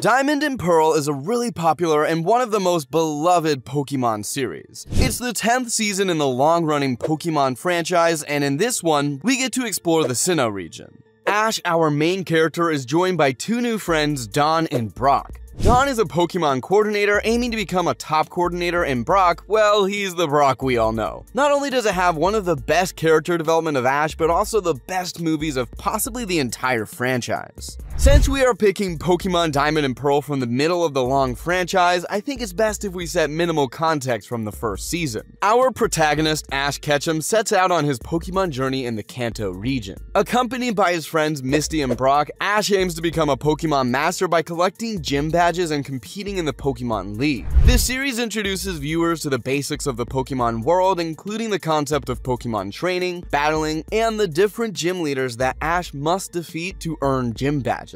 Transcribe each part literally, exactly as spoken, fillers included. Diamond and Pearl is a really popular and one of the most beloved Pokemon series. It's the tenth season in the long-running Pokemon franchise, and in this one, we get to explore the Sinnoh region. Ash, our main character, is joined by two new friends, Don and Brock. Don is a Pokemon coordinator aiming to become a top coordinator, and Brock, well, he's the Brock we all know. Not only does it have one of the best character development of Ash, but also the best movies of possibly the entire franchise. Since we are picking Pokemon Diamond and Pearl from the middle of the long franchise, I think it's best if we set minimal context from the first season. Our protagonist, Ash Ketchum, sets out on his Pokemon journey in the Kanto region. Accompanied by his friends Misty and Brock, Ash aims to become a Pokemon master by collecting gym badges and competing in the Pokemon League. This series introduces viewers to the basics of the Pokemon world, including the concept of Pokemon training, battling, and the different gym leaders that Ash must defeat to earn gym badges.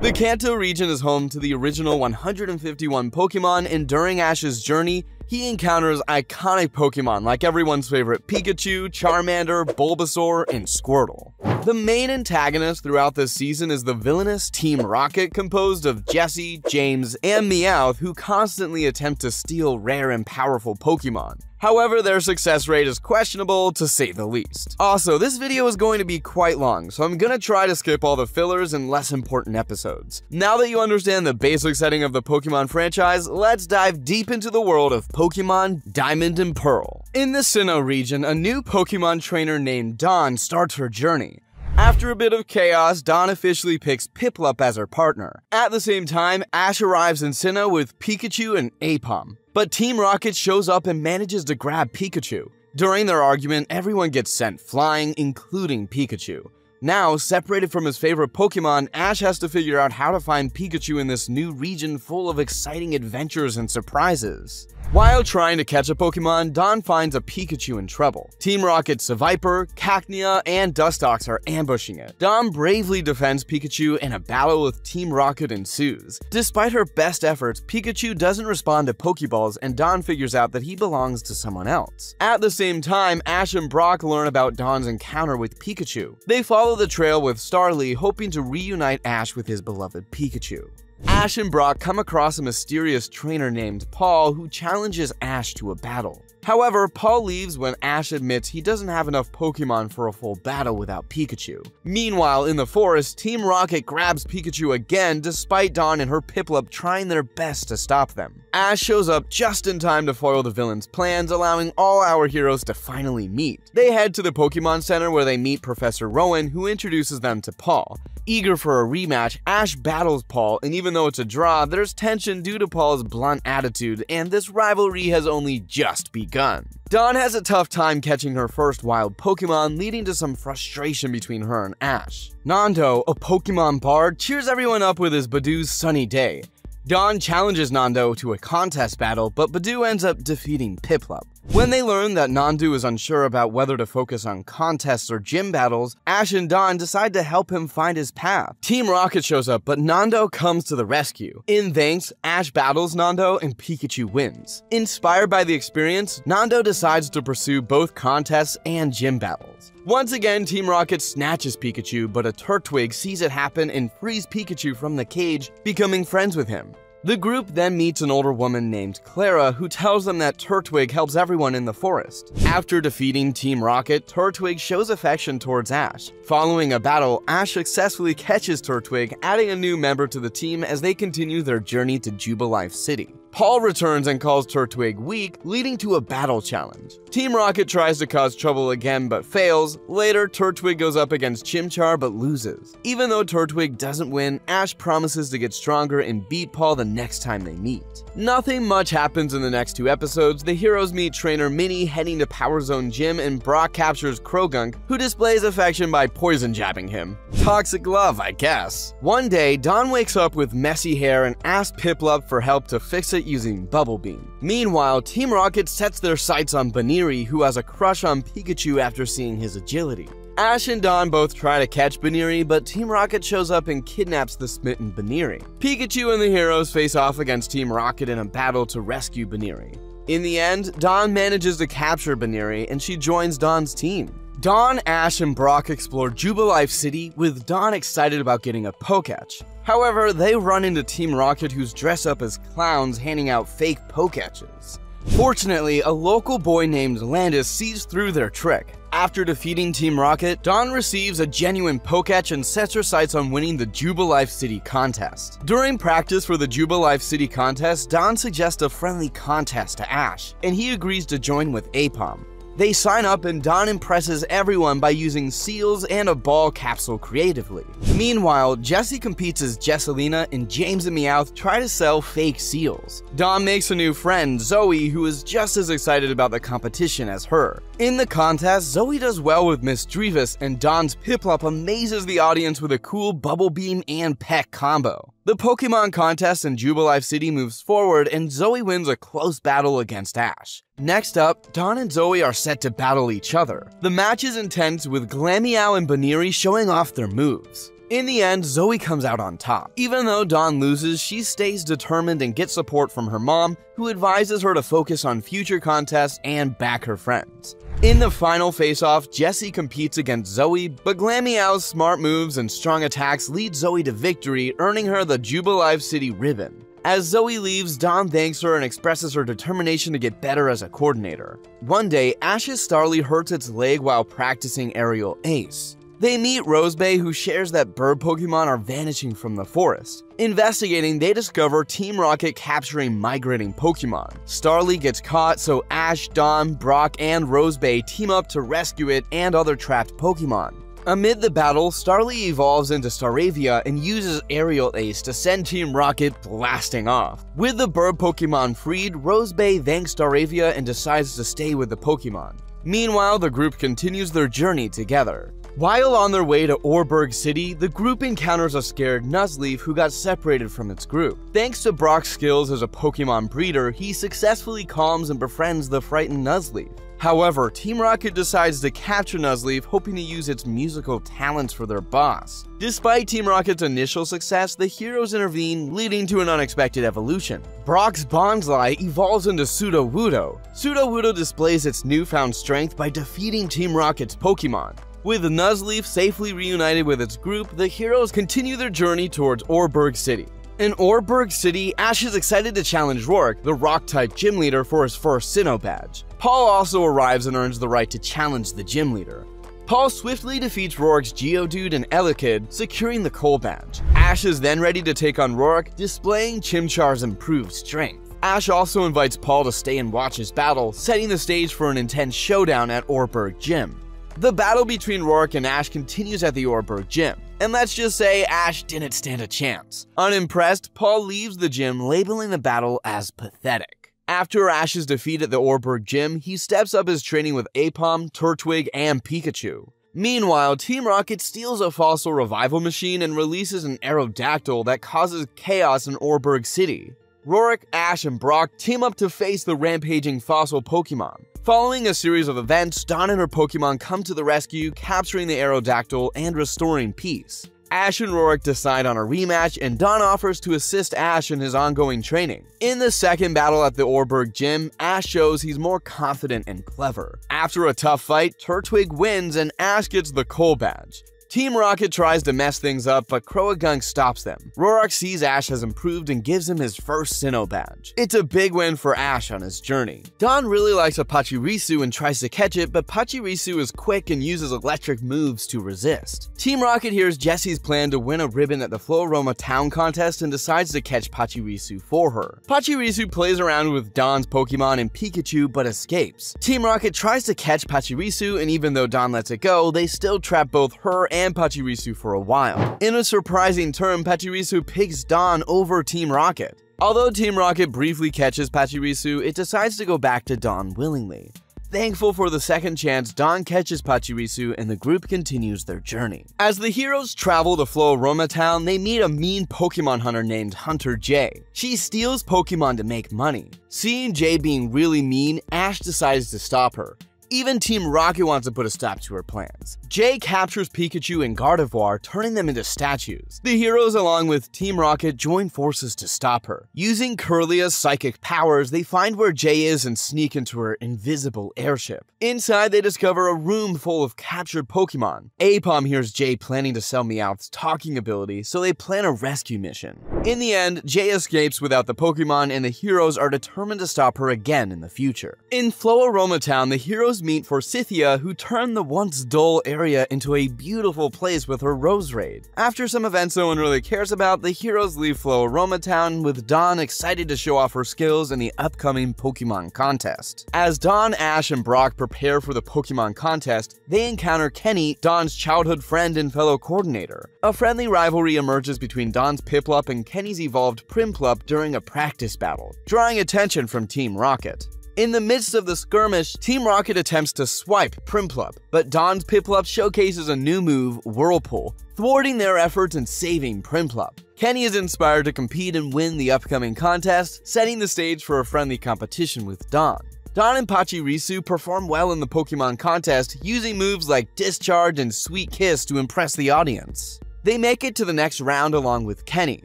The Kanto region is home to the original one hundred fifty-one Pokemon, and during Ash's journey, he encounters iconic Pokemon like everyone's favorite Pikachu, Charmander, Bulbasaur, and Squirtle. The main antagonist throughout this season is the villainous Team Rocket, composed of Jessie, James, and Meowth, who constantly attempt to steal rare and powerful Pokemon. However, their success rate is questionable, to say the least. Also, this video is going to be quite long, so I'm gonna try to skip all the fillers and less important episodes. Now that you understand the basic setting of the Pokemon franchise, let's dive deep into the world of Pokemon Diamond and Pearl. In the Sinnoh region, a new Pokemon trainer named Dawn starts her journey. After a bit of chaos, Dawn officially picks Piplup as her partner. At the same time, Ash arrives in Sinnoh with Pikachu and Aipom. But Team Rocket shows up and manages to grab Pikachu. During their argument, everyone gets sent flying, including Pikachu. Now, separated from his favorite Pokemon, Ash has to figure out how to find Pikachu in this new region full of exciting adventures and surprises. While trying to catch a Pokemon, Dawn finds a Pikachu in trouble. Team Rocket's Seviper, Cacnea, and Dustox are ambushing it. Dawn bravely defends Pikachu, and a battle with Team Rocket ensues. Despite her best efforts, Pikachu doesn't respond to Pokeballs, and Dawn figures out that he belongs to someone else. At the same time, Ash and Brock learn about Dawn's encounter with Pikachu. They follow the trail with Starly, hoping to reunite Ash with his beloved Pikachu. Ash and Brock come across a mysterious trainer named Paul who challenges Ash to a battle. However, Paul leaves when Ash admits he doesn't have enough Pokemon for a full battle without Pikachu. Meanwhile, in the forest, Team Rocket grabs Pikachu again despite Dawn and her Piplup trying their best to stop them. Ash shows up just in time to foil the villain's plans, allowing all our heroes to finally meet. They head to the Pokemon Center where they meet Professor Rowan, who introduces them to Paul. Eager for a rematch, Ash battles Paul, and even though it's a draw, there's tension due to Paul's blunt attitude, and this rivalry has only just begun. Gun. Dawn has a tough time catching her first wild Pokemon, leading to some frustration between her and Ash. Nando, a Pokemon bard, cheers everyone up with his Badoo's sunny day. Dawn challenges Nando to a contest battle, but Badoo ends up defeating Piplup. When they learn that Nando is unsure about whether to focus on contests or gym battles, Ash and Dawn decide to help him find his path. Team Rocket shows up, but Nando comes to the rescue. In thanks, Ash battles Nando and Pikachu wins. Inspired by the experience, Nando decides to pursue both contests and gym battles. Once again, Team Rocket snatches Pikachu, but a Turtwig sees it happen and frees Pikachu from the cage, becoming friends with him. The group then meets an older woman named Clara, who tells them that Turtwig helps everyone in the forest. After defeating Team Rocket, Turtwig shows affection towards Ash. Following a battle, Ash successfully catches Turtwig, adding a new member to the team as they continue their journey to Jubilife City. Paul returns and calls Turtwig weak, leading to a battle challenge. Team Rocket tries to cause trouble again but fails. Later, Turtwig goes up against Chimchar but loses. Even though Turtwig doesn't win, Ash promises to get stronger and beat Paul the next time they meet. Nothing much happens in the next two episodes. The heroes meet Trainer Minnie heading to Power Zone Gym, and Brock captures Croagunk, who displays affection by poison jabbing him. Toxic love, I guess. One day, Dawn wakes up with messy hair and asks Piplup for help to fix it using Bubble Beam. Meanwhile, Team Rocket sets their sights on Buneary, who has a crush on Pikachu after seeing his agility. Ash and Dawn both try to catch Buneary, but Team Rocket shows up and kidnaps the smitten Buneary. Pikachu and the heroes face off against Team Rocket in a battle to rescue Buneary. In the end, Dawn manages to capture Buneary, and she joins Dawn's team. Dawn, Ash, and Brock explore Jubilife City, with Dawn excited about getting a Poketch. However, they run into Team Rocket, who's dressed up as clowns handing out fake Pokachas. Fortunately, a local boy named Landis sees through their trick. After defeating Team Rocket, Dawn receives a genuine Poketch and sets her sights on winning the Jubilife City contest. During practice for the Jubilife City contest, Dawn suggests a friendly contest to Ash, and he agrees to join with Aipom. They sign up, and Dawn impresses everyone by using seals and a ball capsule creatively. Meanwhile, Jessie competes as Jessilina, and James and Meowth try to sell fake seals. Dawn makes a new friend, Zoey, who is just as excited about the competition as her. In the contest, Zoey does well with Miss Drevis, and Dawn's Piplup amazes the audience with a cool Bubble Beam and Peck combo. The Pokemon contest in Jubilife City moves forward, and Zoey wins a close battle against Ash. Next up, Dawn and Zoey are set to battle each other. The match is intense, with Glammeow and Buneary showing off their moves. In the end, Zoey comes out on top. Even though Dawn loses, she stays determined and gets support from her mom, who advises her to focus on future contests and back her friends. In the final face-off, Jessie competes against Zoey, but Glammeow's smart moves and strong attacks lead Zoey to victory, earning her the Jubilife City ribbon. As Zoey leaves, Dawn thanks her and expresses her determination to get better as a coordinator. One day, Ash's Starly hurts its leg while practicing aerial ace. They meet Rosebay, who shares that bird Pokemon are vanishing from the forest. Investigating, they discover Team Rocket capturing migrating Pokemon. Starly gets caught, so Ash, Dawn, Brock, and Rosebay team up to rescue it and other trapped Pokemon. Amid the battle, Starly evolves into Staravia and uses Aerial Ace to send Team Rocket blasting off. With the bird Pokemon freed, Rosebay thanks Staravia and decides to stay with the Pokemon. Meanwhile, the group continues their journey together. While on their way to Oreburgh City, the group encounters a scared Nuzleaf who got separated from its group. Thanks to Brock's skills as a Pokemon breeder, he successfully calms and befriends the frightened Nuzleaf. However, Team Rocket decides to capture Nuzleaf, hoping to use its musical talents for their boss. Despite Team Rocket's initial success, the heroes intervene, leading to an unexpected evolution. Brock's Bonsly evolves into Sudowoodo. Sudowoodo displays its newfound strength by defeating Team Rocket's Pokemon. With Nuzleaf safely reunited with its group, the heroes continue their journey towards Oreburgh City. In Oreburgh City, Ash is excited to challenge Roark, the Rock-type gym leader, for his first Sinnoh badge. Paul also arrives and earns the right to challenge the gym leader. Paul swiftly defeats Roark's Geodude and Elekid, securing the Coal badge. Ash is then ready to take on Roark, displaying Chimchar's improved strength. Ash also invites Paul to stay and watch his battle, setting the stage for an intense showdown at Oreburgh Gym. The battle between Roark and Ash continues at the Oreburgh Gym, and let's just say Ash didn't stand a chance. Unimpressed, Paul leaves the gym, labeling the battle as pathetic. After Ash's defeat at the Oreburgh Gym, he steps up his training with Aipom, Turtwig, and Pikachu. Meanwhile, Team Rocket steals a fossil revival machine and releases an Aerodactyl that causes chaos in Oreburgh City. Roark, Ash, and Brock team up to face the rampaging fossil Pokemon. Following a series of events, Dawn and her Pokemon come to the rescue, capturing the Aerodactyl and restoring peace. Ash and Roark decide on a rematch, and Dawn offers to assist Ash in his ongoing training. In the second battle at the Oreburgh Gym, Ash shows he's more confident and clever. After a tough fight, Turtwig wins and Ash gets the Coal badge. Team Rocket tries to mess things up, but Croagunk stops them. Roark sees Ash has improved and gives him his first Sinnoh badge. It's a big win for Ash on his journey. Dawn really likes a Pachirisu and tries to catch it, but Pachirisu is quick and uses electric moves to resist. Team Rocket hears Jessie's plan to win a ribbon at the Floroma Town contest and decides to catch Pachirisu for her. Pachirisu plays around with Dawn's Pokemon and Pikachu, but escapes. Team Rocket tries to catch Pachirisu, and even though Dawn lets it go, they still trap both her and and Pachirisu for a while. In a surprising turn, Pachirisu picks Dawn over Team Rocket. Although Team Rocket briefly catches Pachirisu, it decides to go back to Dawn willingly. Thankful for the second chance, Dawn catches Pachirisu and the group continues their journey. As the heroes travel to Floroma Town, they meet a mean Pokemon hunter named Hunter Jay. She steals Pokemon to make money. Seeing Jay being really mean, Ash decides to stop her. Even Team Rocket wants to put a stop to her plans. Jay captures Pikachu and Gardevoir, turning them into statues. The heroes, along with Team Rocket, join forces to stop her. Using Curlia's psychic powers, they find where Jay is and sneak into her invisible airship. Inside, they discover a room full of captured Pokemon. Aipom hears Jay planning to sell Meowth's talking ability, so they plan a rescue mission. In the end, Jay escapes without the Pokemon, and the heroes are determined to stop her again in the future. In Floaroma Town, the heroes meet Forsythia, who turned the once dull area into a beautiful place with her Rose Raid. After some events no one really cares about, the heroes leave Floaroma Town, with Dawn excited to show off her skills in the upcoming Pokemon contest. As Dawn, Ash, and Brock prepare for the Pokemon contest, they encounter Kenny, Dawn's childhood friend and fellow coordinator. A friendly rivalry emerges between Dawn's Piplup and Kenny's evolved Primplup during a practice battle, drawing attention from Team Rocket. In the midst of the skirmish, Team Rocket attempts to swipe Primplup, but Dawn's Piplup showcases a new move, Whirlpool, thwarting their efforts and saving Primplup. Kenny is inspired to compete and win the upcoming contest, setting the stage for a friendly competition with Dawn. Dawn and Pachirisu perform well in the Pokemon contest, using moves like Discharge and Sweet Kiss to impress the audience. They make it to the next round along with Kenny.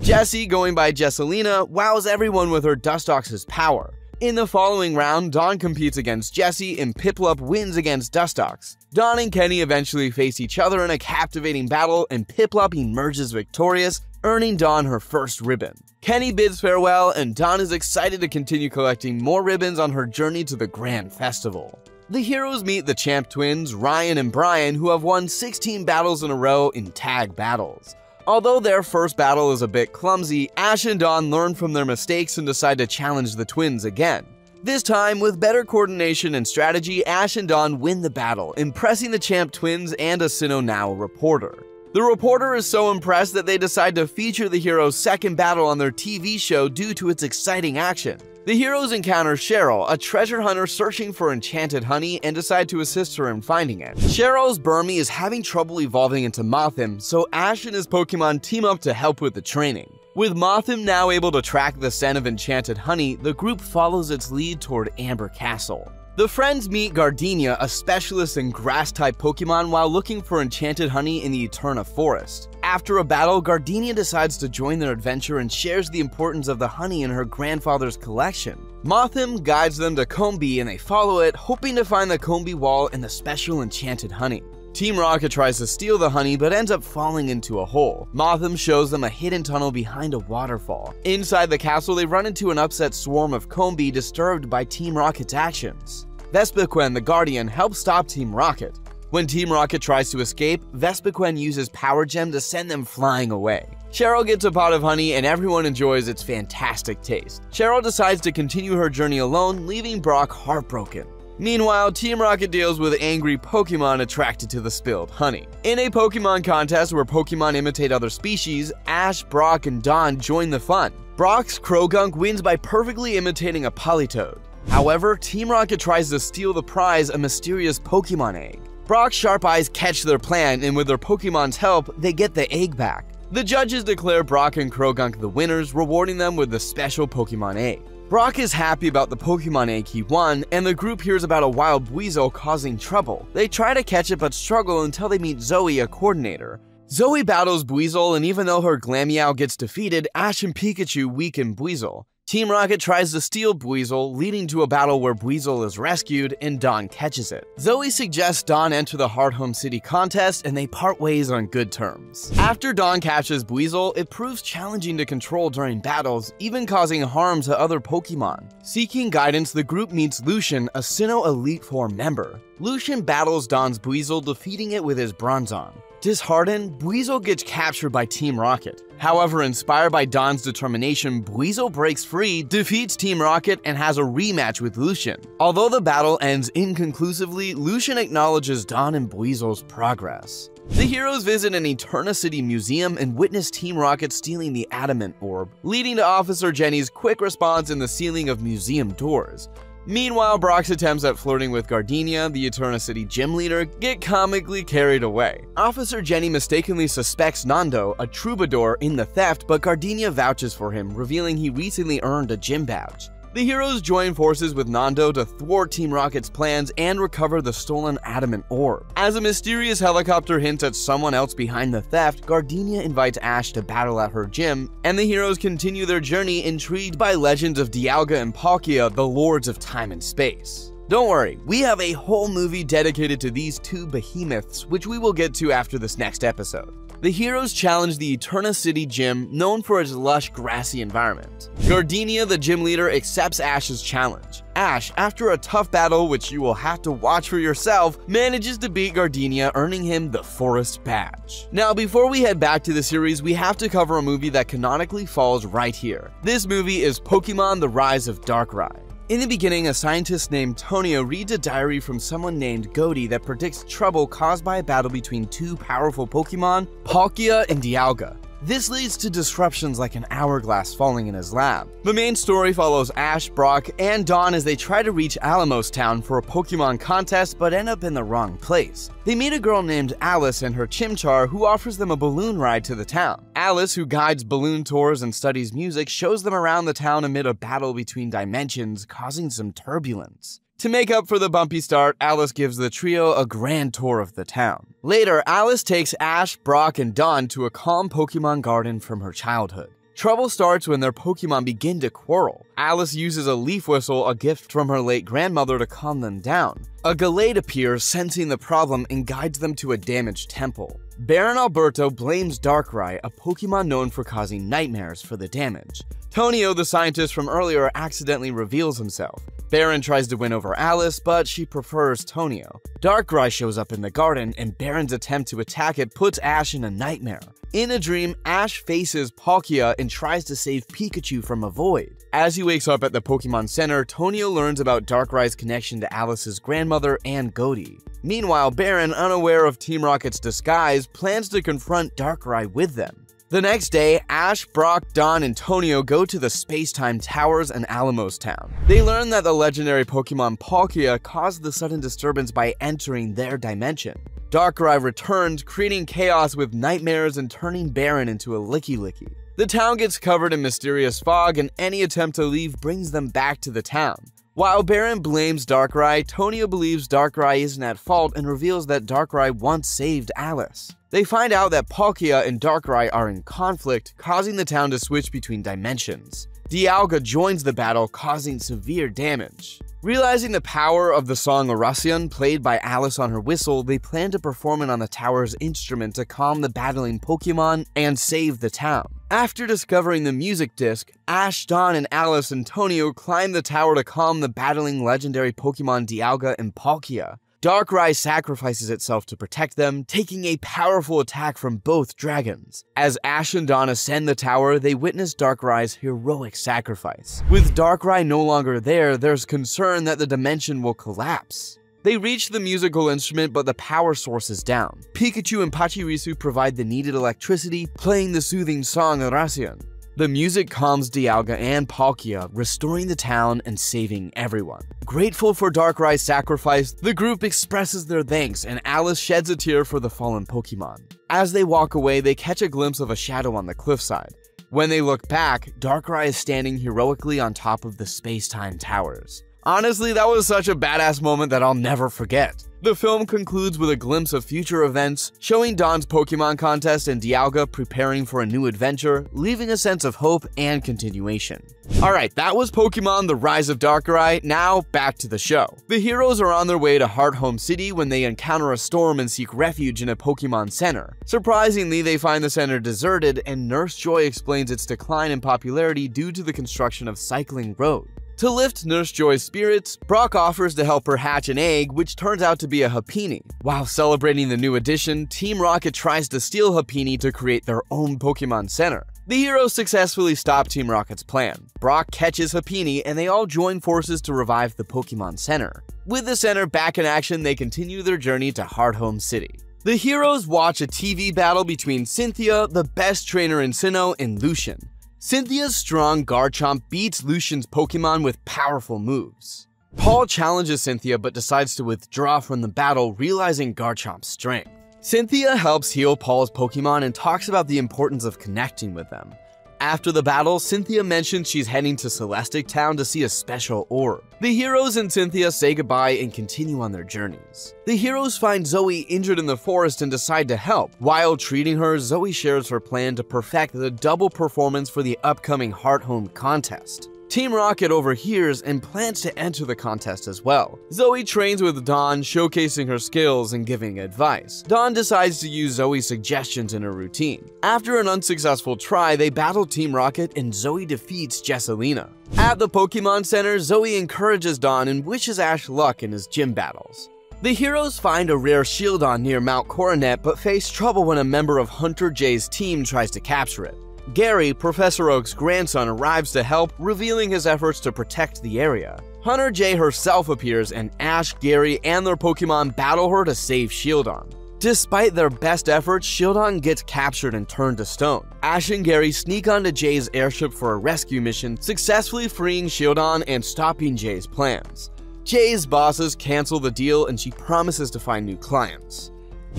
Jessie, going by Jessilina, wows everyone with her Dustox's power. In the following round, Dawn competes against Jessie and Piplup wins against Dustox. Dawn and Kenny eventually face each other in a captivating battle, and Piplup emerges victorious, earning Dawn her first ribbon. Kenny bids farewell, and Dawn is excited to continue collecting more ribbons on her journey to the Grand Festival. The heroes meet the champ twins, Ryan and Brian, who have won sixteen battles in a row in tag battles. Although their first battle is a bit clumsy, Ash and Dawn learn from their mistakes and decide to challenge the twins again. This time, with better coordination and strategy, Ash and Dawn win the battle, impressing the champ twins and a Sinnoh Now reporter. The reporter is so impressed that they decide to feature the hero's second battle on their T V show due to its exciting action. The heroes encounter Cheryl, a treasure hunter searching for enchanted honey, and decide to assist her in finding it. Cheryl's Burmy is having trouble evolving into Mothim, so Ash and his Pokemon team up to help with the training. With Mothim now able to track the scent of enchanted honey, the group follows its lead toward Amber Castle. The friends meet Gardenia, a specialist in grass-type Pokemon, while looking for enchanted honey in the Eterna Forest. After a battle, Gardenia decides to join their adventure and shares the importance of the honey in her grandfather's collection. Mothim guides them to Combi and they follow it, hoping to find the Combi wall and the special enchanted honey. Team Rocket tries to steal the honey but ends up falling into a hole. Mothim shows them a hidden tunnel behind a waterfall. Inside the castle, they run into an upset swarm of Combi disturbed by Team Rocket's actions. Vespiquen, the Guardian, helps stop Team Rocket. When Team Rocket tries to escape, Vespiquen uses Power Gem to send them flying away. Cheryl gets a pot of honey and everyone enjoys its fantastic taste. Cheryl decides to continue her journey alone, leaving Brock heartbroken. Meanwhile, Team Rocket deals with angry Pokemon attracted to the spilled honey. In a Pokemon contest where Pokemon imitate other species, Ash, Brock, and Dawn join the fun. Brock's Croagunk wins by perfectly imitating a Politoed. However, Team Rocket tries to steal the prize, a mysterious Pokemon egg. Brock's sharp eyes catch their plan, and with their Pokemon's help, they get the egg back. The judges declare Brock and Croagunk the winners, rewarding them with the special Pokemon egg. Brock is happy about the Pokemon egg he won, and the group hears about a wild weasel causing trouble. They try to catch it but struggle until they meet Zoey, a coordinator. Zoey battles Buizel, and even though her Glammeow gets defeated, Ash and Pikachu weaken Buizel. Team Rocket tries to steal Buizel, leading to a battle where Buizel is rescued and Dawn catches it. Zoey suggests Dawn enter the Hearthome City contest, and they part ways on good terms. After Dawn catches Buizel, it proves challenging to control during battles, even causing harm to other Pokemon. Seeking guidance, the group meets Lucian, a Sinnoh Elite Four member. Lucian battles Dawn's Buizel, defeating it with his Bronzong. Disheartened, Buizel gets captured by Team Rocket. However, inspired by Dawn's determination, Buizel breaks free, defeats Team Rocket, and has a rematch with Lucian. Although the battle ends inconclusively, Lucian acknowledges Dawn and Buizel's progress. The heroes visit an Eterna City museum and witness Team Rocket stealing the Adamant Orb, leading to Officer Jenny's quick response in the sealing of museum doors. Meanwhile, Brock's attempts at flirting with Gardenia, the Eterna City gym leader, get comically carried away. Officer Jenny mistakenly suspects Nando, a troubadour, in the theft, but Gardenia vouches for him, revealing he recently earned a gym badge. The heroes join forces with Nando to thwart Team Rocket's plans and recover the stolen Adamant Orb. As a mysterious helicopter hints at someone else behind the theft, Gardenia invites Ash to battle at her gym, and the heroes continue their journey intrigued by legends of Dialga and Palkia, the lords of time and space. Don't worry, we have a whole movie dedicated to these two behemoths, which we will get to after this next episode. The heroes challenge the Eterna City Gym, known for its lush, grassy environment. Gardenia, the gym leader, accepts Ash's challenge. Ash, after a tough battle which you will have to watch for yourself, manages to beat Gardenia, earning him the Forest Badge. Now, before we head back to the series, we have to cover a movie that canonically falls right here. This movie is Pokémon: The Rise of Darkrai. In the beginning, a scientist named Tonio reads a diary from someone named Gody that predicts trouble caused by a battle between two powerful Pokemon, Palkia and Dialga. This leads to disruptions like an hourglass falling in his lab. The main story follows Ash, Brock, and Dawn as they try to reach Alamos Town for a Pokemon contest but end up in the wrong place. They meet a girl named Alice and her Chimchar who offers them a balloon ride to the town. Alice, who guides balloon tours and studies music, shows them around the town amid a battle between dimensions, causing some turbulence. To make up for the bumpy start, Alice gives the trio a grand tour of the town. Later, Alice takes Ash, Brock, and Dawn to a calm Pokemon garden from her childhood. Trouble starts when their Pokemon begin to quarrel. Alice uses a leaf whistle, a gift from her late grandmother, to calm them down. A Gallade appears, sensing the problem, and guides them to a damaged temple. Baron Alberto blames Darkrai, a Pokemon known for causing nightmares, for the damage. Tonio, the scientist from earlier, accidentally reveals himself. Baron tries to win over Alice, but she prefers Tonio. Darkrai shows up in the garden, and Baron's attempt to attack it puts Ash in a nightmare. In a dream, Ash faces Palkia and tries to save Pikachu from a void. As he wakes up at the Pokemon Center, Tonio learns about Darkrai's connection to Alice's grandmother and Gody. Meanwhile, Baron, unaware of Team Rocket's disguise, plans to confront Darkrai with them. The next day, Ash, Brock, Dawn, and Tonio go to the Space-Time Towers in Alamos Town. They learn that the legendary Pokemon Palkia caused the sudden disturbance by entering their dimension. Darkrai returned, creating chaos with nightmares and turning Baron into a Licky Licky. The town gets covered in mysterious fog, and any attempt to leave brings them back to the town. While Baron blames Darkrai, Tonio believes Darkrai isn't at fault and reveals that Darkrai once saved Alice. They find out that Palkia and Darkrai are in conflict, causing the town to switch between dimensions. Dialga joins the battle, causing severe damage. Realizing the power of the song Oreburgh, played by Alice on her whistle, they plan to perform it on the tower's instrument to calm the battling Pokemon and save the town. After discovering the music disc, Ash, Dawn, and Alice and Tonio climb the tower to calm the battling legendary Pokemon Dialga and Palkia. Darkrai sacrifices itself to protect them, taking a powerful attack from both dragons. As Ash and Dawn ascend the tower, they witness Darkrai's heroic sacrifice. With Darkrai no longer there, there's concern that the dimension will collapse. They reach the musical instrument, but the power source is down. Pikachu and Pachirisu provide the needed electricity, playing the soothing song Oreburgh. The music calms Dialga and Palkia, restoring the town and saving everyone. Grateful for Darkrai's sacrifice, the group expresses their thanks, and Alice sheds a tear for the fallen Pokemon. As they walk away, they catch a glimpse of a shadow on the cliffside. When they look back, Darkrai is standing heroically on top of the Space-Time Towers. Honestly, that was such a badass moment that I'll never forget. The film concludes with a glimpse of future events, showing Dawn's Pokemon contest and Dialga preparing for a new adventure, leaving a sense of hope and continuation. Alright, that was Pokemon: The Rise of Darkrai. Now, back to the show. The heroes are on their way to Hearthome City when they encounter a storm and seek refuge in a Pokemon Center. Surprisingly, they find the center deserted, and Nurse Joy explains its decline in popularity due to the construction of Cycling Road. To lift Nurse Joy's spirits, Brock offers to help her hatch an egg, which turns out to be a Happini. While celebrating the new addition, Team Rocket tries to steal Happini to create their own Pokemon Center. The heroes successfully stop Team Rocket's plan. Brock catches Happini, and they all join forces to revive the Pokemon Center. With the center back in action, they continue their journey to Hearthome City. The heroes watch a T V battle between Cynthia, the best trainer in Sinnoh, and Lucian. Cynthia's strong Garchomp beats Lucian's Pokemon with powerful moves. Paul challenges Cynthia but decides to withdraw from the battle, realizing Garchomp's strength. Cynthia helps heal Paul's Pokemon and talks about the importance of connecting with them. After the battle, Cynthia mentions she's heading to Celestic Town to see a special orb. The heroes and Cynthia say goodbye and continue on their journeys. The heroes find Zoey injured in the forest and decide to help. While treating her, Zoey shares her plan to perfect the double performance for the upcoming Hearthome contest. Team Rocket overhears and plans to enter the contest as well. Zoey trains with Dawn, showcasing her skills and giving advice. Dawn decides to use Zoey's suggestions in her routine. After an unsuccessful try, they battle Team Rocket and Zoey defeats Jessilina. At the Pokemon Center, Zoey encourages Dawn and wishes Ash luck in his gym battles. The heroes find a rare Shieldon near Mount Coronet but face trouble when a member of Hunter J's team tries to capture it. Gary, Professor Oak's grandson, arrives to help, revealing his efforts to protect the area. Hunter J herself appears, and Ash, Gary, and their Pokemon battle her to save Shieldon. Despite their best efforts, Shieldon gets captured and turned to stone. Ash and Gary sneak onto Jay's airship for a rescue mission, successfully freeing Shieldon and stopping Jay's plans. Jay's bosses cancel the deal, and she promises to find new clients.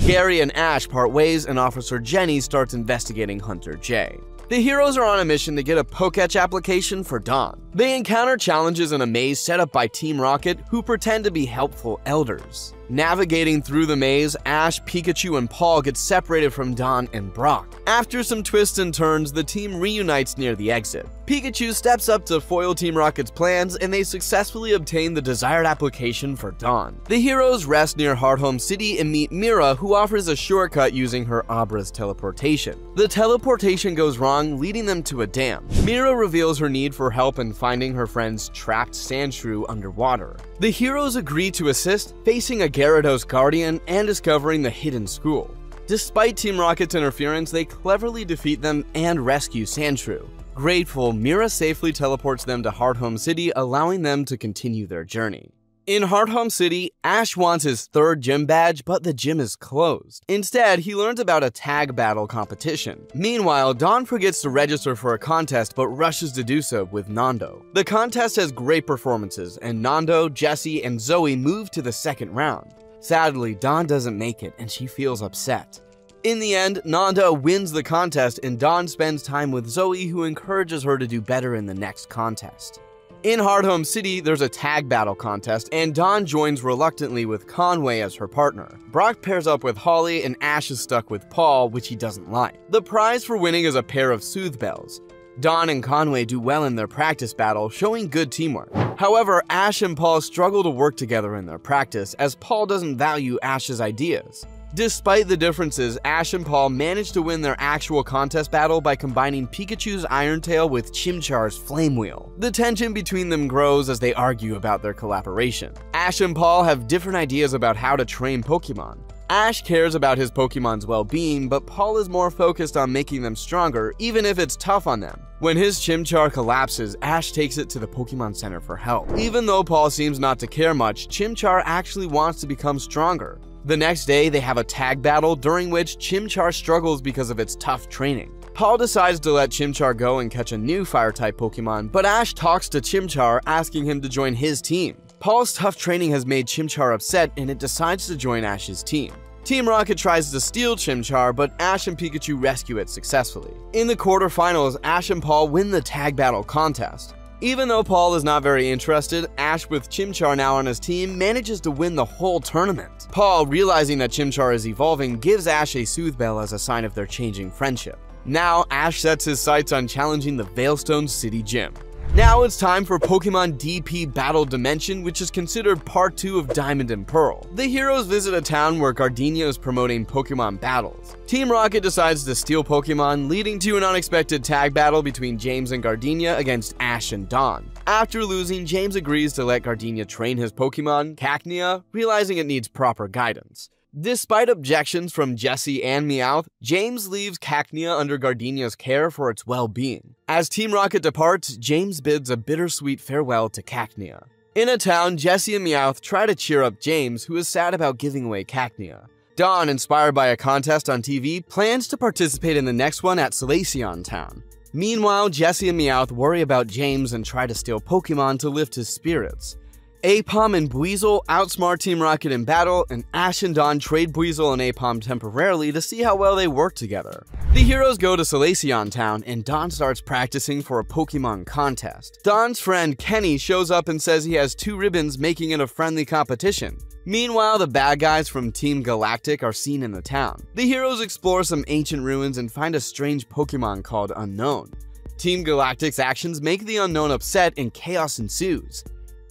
Gary and Ash part ways, and Officer Jenny starts investigating Hunter J. The heroes are on a mission to get a Poketch application for Dawn. They encounter challenges in a maze set up by Team Rocket, who pretend to be helpful elders. Navigating through the maze, Ash, Pikachu, and Paul get separated from Dawn and Brock. After some twists and turns, the team reunites near the exit. Pikachu steps up to foil Team Rocket's plans, and they successfully obtain the desired application for Dawn. The heroes rest near Hearthome City and meet Mira, who offers a shortcut using her Abra's teleportation. The teleportation goes wrong, leading them to a dam. Mira reveals her need for help in finding her friend's trapped Sandshrew underwater. The heroes agree to assist, facing a Gyarados guardian and discovering the hidden school. Despite Team Rocket's interference, they cleverly defeat them and rescue Sandshrew. Grateful, Mira safely teleports them to Hearthome City, allowing them to continue their journey. In Hearthome City, Ash wants his third gym badge, but the gym is closed. Instead, he learns about a tag battle competition. Meanwhile, Dawn forgets to register for a contest, but rushes to do so with Nando. The contest has great performances, and Nando, Jessie, and Zoey move to the second round. Sadly, Dawn doesn't make it, and she feels upset. In the end, Nando wins the contest, and Dawn spends time with Zoey, who encourages her to do better in the next contest. In Hearthome City, there's a tag battle contest, and Dawn joins reluctantly with Conway as her partner. Brock pairs up with Holly, and Ash is stuck with Paul, which he doesn't like. The prize for winning is a pair of Soothe Bells. Dawn and Conway do well in their practice battle, showing good teamwork. However, Ash and Paul struggle to work together in their practice, as Paul doesn't value Ash's ideas. Despite the differences, Ash and Paul manage to win their actual contest battle by combining Pikachu's Iron Tail with Chimchar's Flame Wheel. The tension between them grows as they argue about their collaboration. Ash and Paul have different ideas about how to train Pokemon. Ash cares about his Pokemon's well-being, but Paul is more focused on making them stronger, even if it's tough on them. When his Chimchar collapses, Ash takes it to the Pokemon Center for help. Even though Paul seems not to care much, Chimchar actually wants to become stronger. The next day, they have a tag battle, during which Chimchar struggles because of its tough training. Paul decides to let Chimchar go and catch a new Fire-type Pokemon, but Ash talks to Chimchar, asking him to join his team. Paul's tough training has made Chimchar upset, and it decides to join Ash's team. Team Rocket tries to steal Chimchar, but Ash and Pikachu rescue it successfully. In the quarterfinals, Ash and Paul win the tag battle contest. Even though Paul is not very interested, Ash, with Chimchar now on his team, manages to win the whole tournament. Paul, realizing that Chimchar is evolving, gives Ash a Soothe Bell as a sign of their changing friendship. Now, Ash sets his sights on challenging the Veilstone City Gym. Now it's time for Pokemon D P Battle Dimension, which is considered part two of Diamond and Pearl. The heroes visit a town where Gardenia is promoting Pokemon battles. Team Rocket decides to steal Pokemon, leading to an unexpected tag battle between James and Gardenia against Ash and Dawn. After losing, James agrees to let Gardenia train his Pokemon, Cacnea, realizing it needs proper guidance. Despite objections from Jessie and Meowth, James leaves Cacnea under Gardenia's care for its well-being. As Team Rocket departs, James bids a bittersweet farewell to Cacnea. In a town, Jessie and Meowth try to cheer up James, who is sad about giving away Cacnea. Dawn, inspired by a contest on T V, plans to participate in the next one at Salacion Town. Meanwhile, Jessie and Meowth worry about James and try to steal Pokemon to lift his spirits. Aipom and Buizel outsmart Team Rocket in battle, and Ash and Dawn trade Buizel and Aipom temporarily to see how well they work together. The heroes go to Salacion Town, and Dawn starts practicing for a Pokemon contest. Dawn's friend Kenny shows up and says he has two ribbons, making it a friendly competition. Meanwhile, the bad guys from Team Galactic are seen in the town. The heroes explore some ancient ruins and find a strange Pokemon called Unknown. Team Galactic's actions make the Unknown upset, and chaos ensues.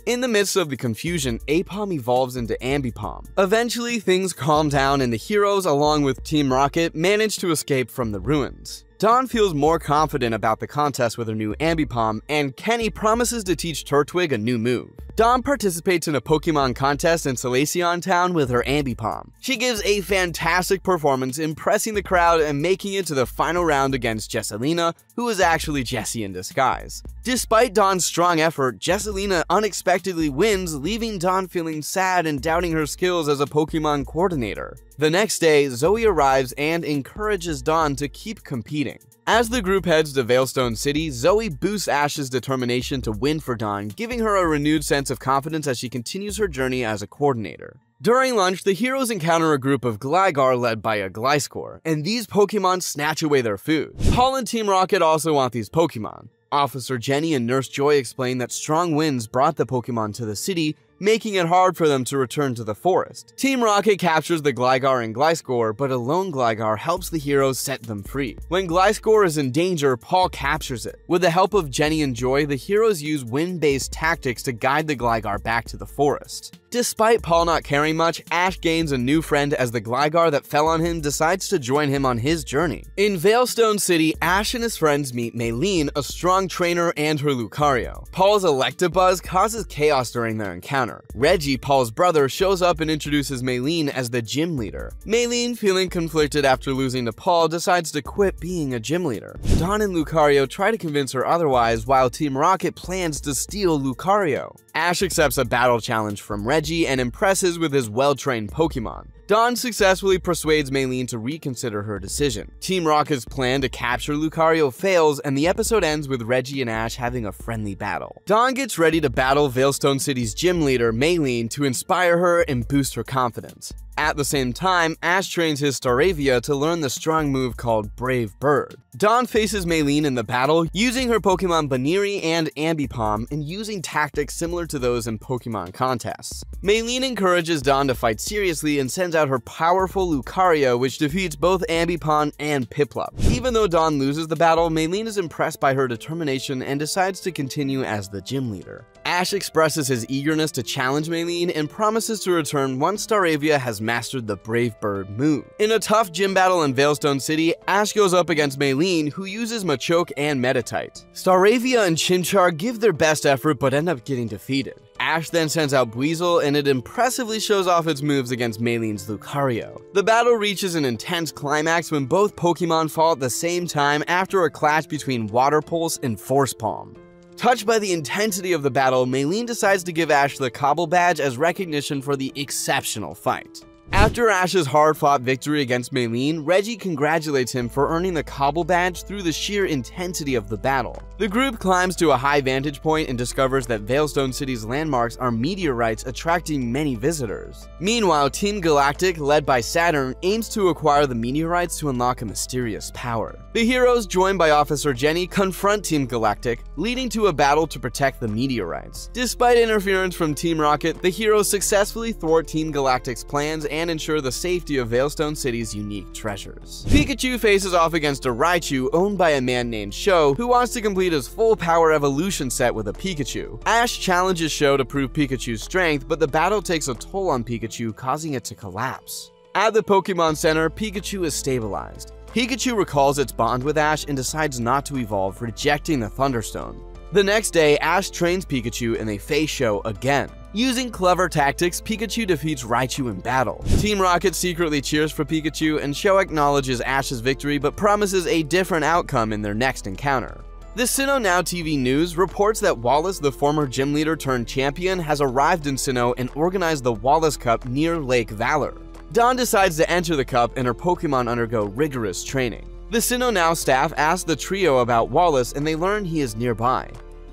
In the midst of the confusion, Aipom evolves into Ambipom. Eventually, things calm down and the heroes, along with Team Rocket, manage to escape from the ruins. Dawn feels more confident about the contest with her new Ambipom, and Kenny promises to teach Turtwig a new move. Dawn participates in a Pokemon contest in Salacion Town with her Ambipom. She gives a fantastic performance, impressing the crowd and making it to the final round against Jessilina, who is actually Jessie in disguise. Despite Dawn's strong effort, Jessilina unexpectedly wins, leaving Dawn feeling sad and doubting her skills as a Pokemon coordinator. The next day, Zoey arrives and encourages Dawn to keep competing. As the group heads to Veilstone City, Zoey boosts Ash's determination to win for Dawn, giving her a renewed sense of confidence as she continues her journey as a coordinator. During lunch, the heroes encounter a group of Gligar led by a Gliscor, and these Pokemon snatch away their food. Paul and Team Rocket also want these Pokemon. Officer Jenny and Nurse Joy explain that strong winds brought the Pokemon to the city, making it hard for them to return to the forest. Team Rocket captures the Gligar and Gliscor, but a lone Gligar helps the heroes set them free. When Gliscor is in danger, Paul captures it. With the help of Jenny and Joy, the heroes use wind-based tactics to guide the Gligar back to the forest. Despite Paul not caring much, Ash gains a new friend as the Gligar that fell on him decides to join him on his journey. In Veilstone City, Ash and his friends meet Maylene, a strong trainer, and her Lucario. Paul's Electabuzz causes chaos during their encounter. Reggie, Paul's brother, shows up and introduces Maylene as the gym leader. Maylene, feeling conflicted after losing to Paul, decides to quit being a gym leader. Dawn and Lucario try to convince her otherwise, while Team Rocket plans to steal Lucario. Ash accepts a battle challenge from Reggie and impresses with his well-trained Pokemon. Dawn successfully persuades Maylene to reconsider her decision. Team Rocket's plan to capture Lucario fails, and the episode ends with Reggie and Ash having a friendly battle. Dawn gets ready to battle Veilstone City's gym leader, Maylene, to inspire her and boost her confidence. At the same time, Ash trains his Staravia to learn the strong move called Brave Bird. Dawn faces Maylene in the battle, using her Pokemon Buneary and Ambipom, and using tactics similar to those in Pokemon contests. Maylene encourages Dawn to fight seriously and sends out her powerful Lucario, which defeats both Ambipom and Piplup. Even though Dawn loses the battle, Maylene is impressed by her determination and decides to continue as the gym leader. Ash expresses his eagerness to challenge Maylene and promises to return once Staravia has mastered the Brave Bird move. In a tough gym battle in Veilstone City, Ash goes up against Maylene, who uses Machoke and Meditite. Staravia and Chimchar give their best effort but end up getting defeated. Ash then sends out Buizel, and it impressively shows off its moves against Maylene's Lucario. The battle reaches an intense climax when both Pokemon fall at the same time after a clash between Water Pulse and Force Palm. Touched by the intensity of the battle, Maylene decides to give Ash the Cobble Badge as recognition for the exceptional fight. After Ash's hard-fought victory against Maylene, Reggie congratulates him for earning the Cobble Badge through the sheer intensity of the battle. The group climbs to a high vantage point and discovers that Veilstone City's landmarks are meteorites, attracting many visitors. Meanwhile, Team Galactic, led by Saturn, aims to acquire the meteorites to unlock a mysterious power. The heroes, joined by Officer Jenny, confront Team Galactic, leading to a battle to protect the meteorites. Despite interference from Team Rocket, the heroes successfully thwart Team Galactic's plans and and ensure the safety of Veilstone City's unique treasures. Pikachu faces off against a Raichu owned by a man named Sho, who wants to complete his full power evolution set with a Pikachu. Ash challenges Sho to prove Pikachu's strength, but the battle takes a toll on Pikachu, causing it to collapse. At the Pokemon Center, Pikachu is stabilized. Pikachu recalls its bond with Ash and decides not to evolve, rejecting the Thunderstone. The next day, Ash trains Pikachu and they face Sho again. Using clever tactics, Pikachu defeats Raichu in battle. Team Rocket secretly cheers for Pikachu, and Sho acknowledges Ash's victory but promises a different outcome in their next encounter. The Sinnoh Now T V News reports that Wallace, the former gym leader turned champion, has arrived in Sinnoh and organized the Wallace Cup near Lake Valor. Dawn decides to enter the cup, and her Pokemon undergo rigorous training. The Sinnoh Now staff asks the trio about Wallace, and they learn he is nearby.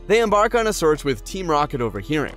They embark on a search with Team Rocket overhearing.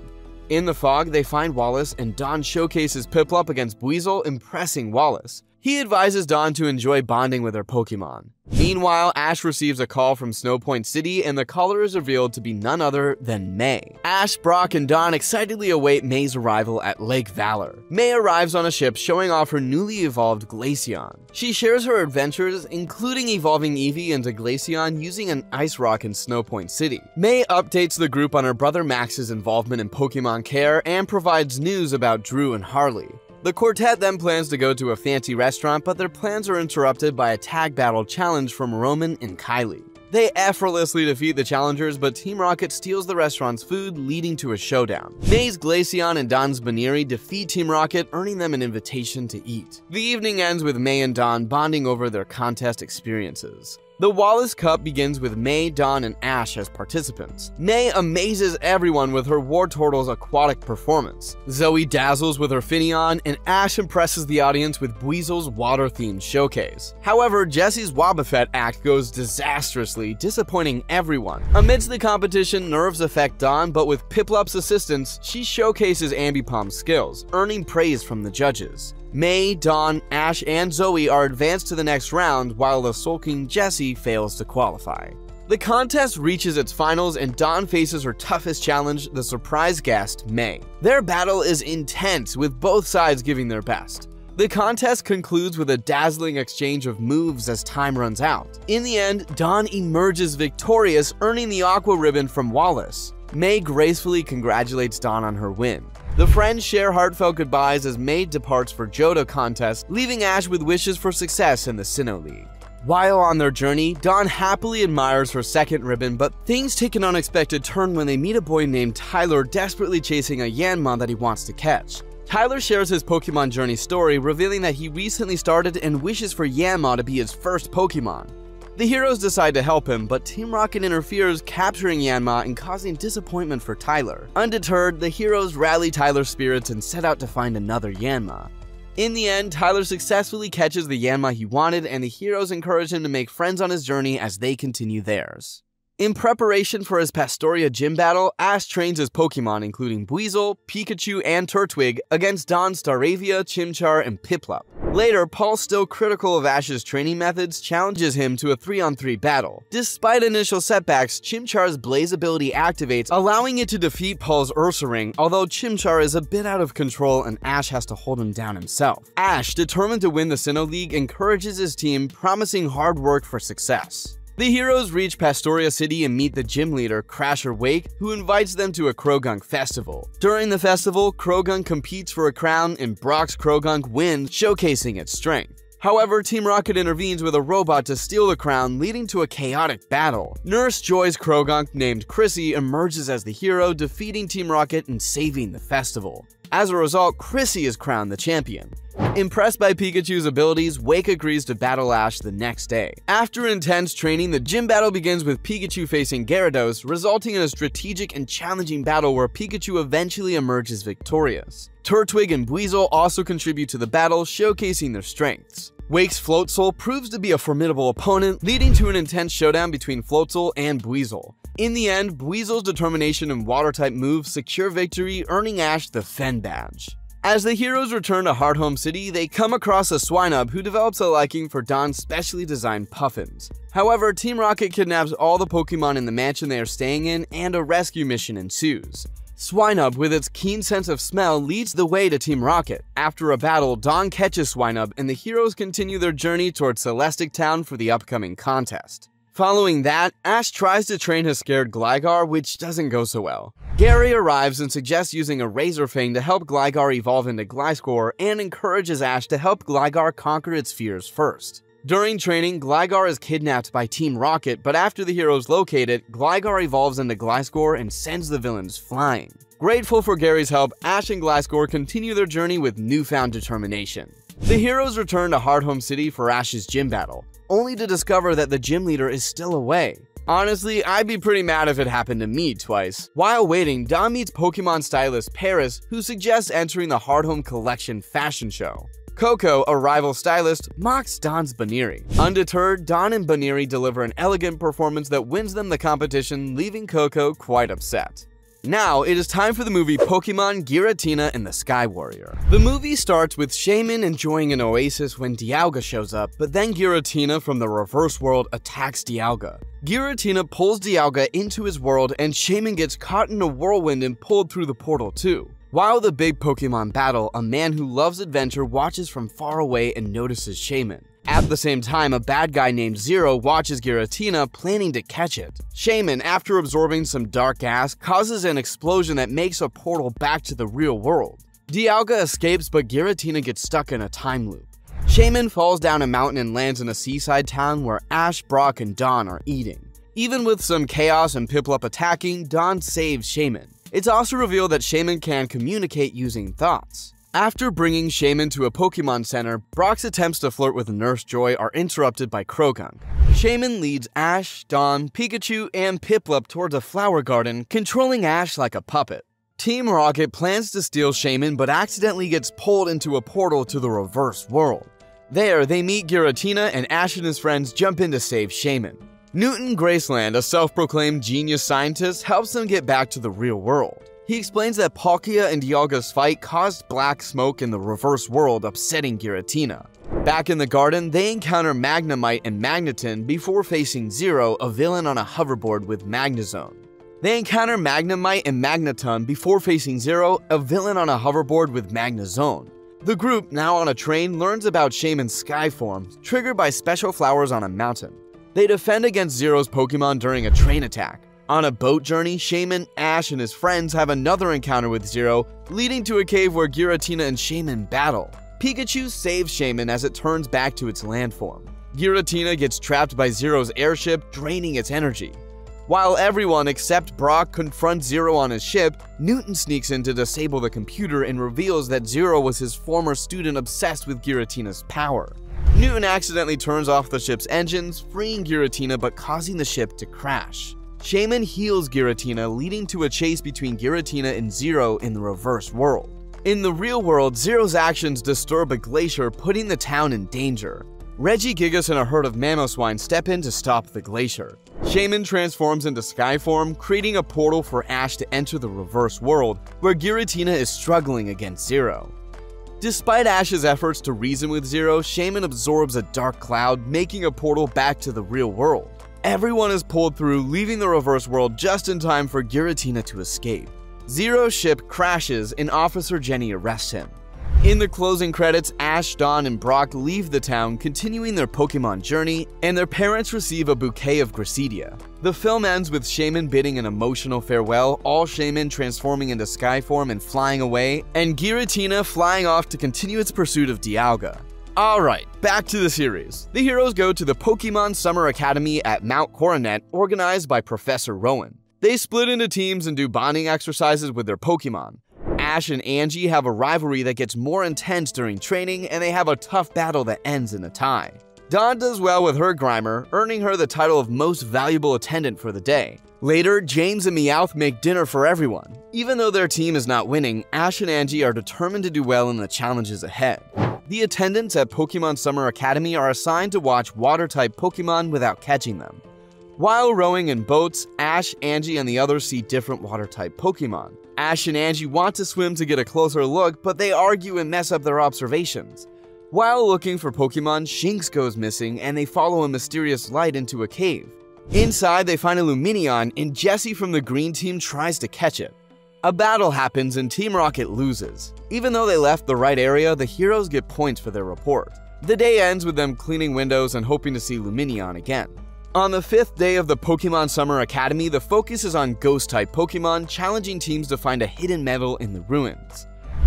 In the fog, they find Wallace, and Dawn showcases Piplup against Buizel, impressing Wallace. He advises Dawn to enjoy bonding with her Pokemon. Meanwhile, Ash receives a call from Snowpoint City, and the caller is revealed to be none other than May. Ash, Brock, and Dawn excitedly await May's arrival at Lake Valor. May arrives on a ship showing off her newly evolved Glaceon. She shares her adventures, including evolving Eevee into Glaceon using an ice rock in Snowpoint City. May updates the group on her brother Max's involvement in Pokemon Care and provides news about Drew and Harley. The quartet then plans to go to a fancy restaurant, but their plans are interrupted by a tag battle challenge from Roman and Kylie. They effortlessly defeat the challengers, but Team Rocket steals the restaurant's food, leading to a showdown. May's Glaceon and Dawn's Buneary defeat Team Rocket, earning them an invitation to eat. The evening ends with May and Dawn bonding over their contest experiences. The Wallace Cup begins with May, Dawn, and Ash as participants. May amazes everyone with her Wartortle's aquatic performance. Zoey dazzles with her Finneon, and Ash impresses the audience with Buizel's water-themed showcase. However, Jessie's Wobbuffet act goes disastrously, disappointing everyone. Amidst the competition, nerves affect Dawn, but with Piplup's assistance, she showcases Ambipom's skills, earning praise from the judges. May, Dawn, Ash, and Zoey are advanced to the next round, while the sulking Jessie fails to qualify. The contest reaches its finals, and Dawn faces her toughest challenge, the surprise guest, May. Their battle is intense, with both sides giving their best. The contest concludes with a dazzling exchange of moves as time runs out. In the end, Dawn emerges victorious, earning the Aqua Ribbon from Wallace. May gracefully congratulates Dawn on her win. The friends share heartfelt goodbyes as May departs for Johto contest, leaving Ash with wishes for success in the Sinnoh League. While on their journey, Dawn happily admires her second ribbon, but things take an unexpected turn when they meet a boy named Tyler desperately chasing a Yanma that he wants to catch. Tyler shares his Pokemon journey story, revealing that he recently started and wishes for Yanma to be his first Pokemon. The heroes decide to help him, but Team Rocket interferes, capturing Yanma and causing disappointment for Tyler. Undeterred, the heroes rally Tyler's spirits and set out to find another Yanma. In the end, Tyler successfully catches the Yanma he wanted, and the heroes encourage him to make friends on his journey as they continue theirs. In preparation for his Pastoria gym battle, Ash trains his Pokemon, including Buizel, Pikachu, and Turtwig, against Dawn's Staravia, Chimchar, and Piplup. Later, Paul, still critical of Ash's training methods, challenges him to a three on three battle. Despite initial setbacks, Chimchar's Blaze ability activates, allowing it to defeat Paul's Ursaring, although Chimchar is a bit out of control and Ash has to hold him down himself. Ash, determined to win the Sinnoh League, encourages his team, promising hard work for success. The heroes reach Pastoria City and meet the gym leader, Crasher Wake, who invites them to a Croagunk festival. During the festival, Croagunk competes for a crown, and Brock's Croagunk wins, showcasing its strength. However, Team Rocket intervenes with a robot to steal the crown, leading to a chaotic battle. Nurse Joy's Croagunk, named Chrissy, emerges as the hero, defeating Team Rocket and saving the festival. As a result, Chrissy is crowned the champion. Impressed by Pikachu's abilities, Wake agrees to battle Ash the next day. After intense training, the gym battle begins with Pikachu facing Gyarados, resulting in a strategic and challenging battle where Pikachu eventually emerges victorious. Turtwig and Buizel also contribute to the battle, showcasing their strengths. Wake's Floatzel proves to be a formidable opponent, leading to an intense showdown between Floatzel and Buizel. In the end, Buizel's determination and water-type moves secure victory, earning Ash the Fen Badge. As the heroes return to Hearthome City, they come across a Swinub who develops a liking for Dawn's specially designed puffins. However, Team Rocket kidnaps all the Pokemon in the mansion they are staying in, and a rescue mission ensues. Swinub, with its keen sense of smell, leads the way to Team Rocket. After a battle, Dawn catches Swinub, and the heroes continue their journey towards Celestic Town for the upcoming contest. Following that, Ash tries to train his scared Gligar, which doesn't go so well. Gary arrives and suggests using a Razor Fang to help Gligar evolve into Gliscor, and encourages Ash to help Gligar conquer its fears first. During training, Gligar is kidnapped by Team Rocket, but after the heroes locate it, Gligar evolves into Gliscor and sends the villains flying. Grateful for Gary's help, Ash and Gliscor continue their journey with newfound determination. The heroes return to Hearthome City for Ash's gym battle, only to discover that the gym leader is still away. Honestly, I'd be pretty mad if it happened to me twice. While waiting, Dawn meets Pokemon stylist Paris, who suggests entering the Hearthome Collection fashion show. Coco, a rival stylist, mocks Dawn's Buneary. Undeterred, Dawn and Buneary deliver an elegant performance that wins them the competition, leaving Coco quite upset. Now, it is time for the movie Pokemon Giratina and the Sky Warrior. The movie starts with Shaymin enjoying an oasis when Dialga shows up, but then Giratina from the reverse world attacks Dialga. Giratina pulls Dialga into his world, and Shaymin gets caught in a whirlwind and pulled through the portal too. While the big Pokemon battle, a man who loves adventure watches from far away and notices Shaymin. At the same time, a bad guy named Zero watches Giratina, planning to catch it. Shaymin, after absorbing some dark gas, causes an explosion that makes a portal back to the real world. Dialga escapes, but Giratina gets stuck in a time loop. Shaymin falls down a mountain and lands in a seaside town where Ash, Brock, and Dawn are eating. Even with some chaos and Piplup attacking, Dawn saves Shaymin. It's also revealed that Shaymin can communicate using thoughts. After bringing Shaymin to a Pokemon Center, Brock's attempts to flirt with Nurse Joy are interrupted by Croagunk. Shaymin leads Ash, Dawn, Pikachu, and Piplup towards a flower garden, controlling Ash like a puppet. Team Rocket plans to steal Shaymin but accidentally gets pulled into a portal to the reverse world. There, they meet Giratina, and Ash and his friends jump in to save Shaymin. Newton Graceland, a self-proclaimed genius scientist, helps them get back to the real world. He explains that Palkia and Dialga's fight caused black smoke in the reverse world, upsetting Giratina. Back in the garden, they encounter Magnemite and Magneton before facing Zero, a villain on a hoverboard with Magnezone. They encounter Magnemite and Magneton before facing Zero, a villain on a hoverboard with Magnezone. The group, now on a train, learns about Shaymin's Skyform, triggered by special flowers on a mountain. They defend against Zero's Pokemon during a train attack. On a boat journey, Shaymin, Ash, and his friends have another encounter with Zero, leading to a cave where Giratina and Shaymin battle. Pikachu saves Shaymin as it turns back to its landform. Giratina gets trapped by Zero's airship, draining its energy. While everyone except Brock confronts Zero on his ship, Newton sneaks in to disable the computer and reveals that Zero was his former student obsessed with Giratina's power. Newton accidentally turns off the ship's engines, freeing Giratina but causing the ship to crash. Shaymin heals Giratina, leading to a chase between Giratina and Zero in the reverse world. In the real world, Zero's actions disturb a glacier, putting the town in danger. Regigigas and a herd of Mamoswine step in to stop the glacier. Shaymin transforms into Skyform, creating a portal for Ash to enter the reverse world, where Giratina is struggling against Zero. Despite Ash's efforts to reason with Zero, Shaymin absorbs a dark cloud, making a portal back to the real world. Everyone is pulled through, leaving the reverse world just in time for Giratina to escape. Zero's ship crashes, and Officer Jenny arrests him. In the closing credits, Ash, Dawn, and Brock leave the town, continuing their Pokemon journey, and their parents receive a bouquet of Gracidia. The film ends with Shaymin bidding an emotional farewell, all Shaymin transforming into Skyform and flying away, and Giratina flying off to continue its pursuit of Dialga. Alright, back to the series. The heroes go to the Pokemon Summer Academy at Mount Coronet, organized by Professor Rowan. They split into teams and do bonding exercises with their Pokemon. Ash and Angie have a rivalry that gets more intense during training, and they have a tough battle that ends in a tie. Dawn does well with her Grimer, earning her the title of Most Valuable Attendant for the day. Later, James and Meowth make dinner for everyone. Even though their team is not winning, Ash and Angie are determined to do well in the challenges ahead. The attendants at Pokemon Summer Academy are assigned to watch water-type Pokemon without catching them. While rowing in boats, Ash, Angie, and the others see different water-type Pokemon. Ash and Angie want to swim to get a closer look, but they argue and mess up their observations. While looking for Pokemon, Shinx goes missing, and they follow a mysterious light into a cave. Inside, they find a Luminion, and Jessie from the green team tries to catch it. A battle happens and Team Rocket loses. Even though they left the right area, the heroes get points for their report. The day ends with them cleaning windows and hoping to see Luminion again. On the fifth day of the Pokemon Summer Academy, the focus is on ghost-type Pokemon, challenging teams to find a hidden metal in the ruins.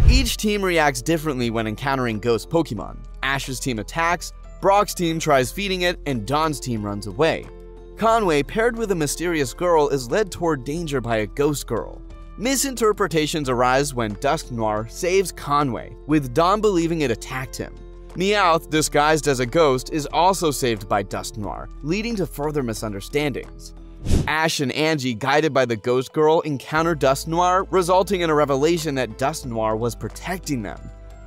Each team reacts differently when encountering ghost Pokemon. Ash's team attacks, Brock's team tries feeding it, and Dawn's team runs away. Conway, paired with a mysterious girl, is led toward danger by a ghost girl. Misinterpretations arise when Dusk Noir saves Conway, with Dawn believing it attacked him. Meowth, disguised as a ghost, is also saved by Dusk Noir, leading to further misunderstandings. Ash and Angie, guided by the ghost girl, encounter Dusk Noir, resulting in a revelation that Dusk Noir was protecting them.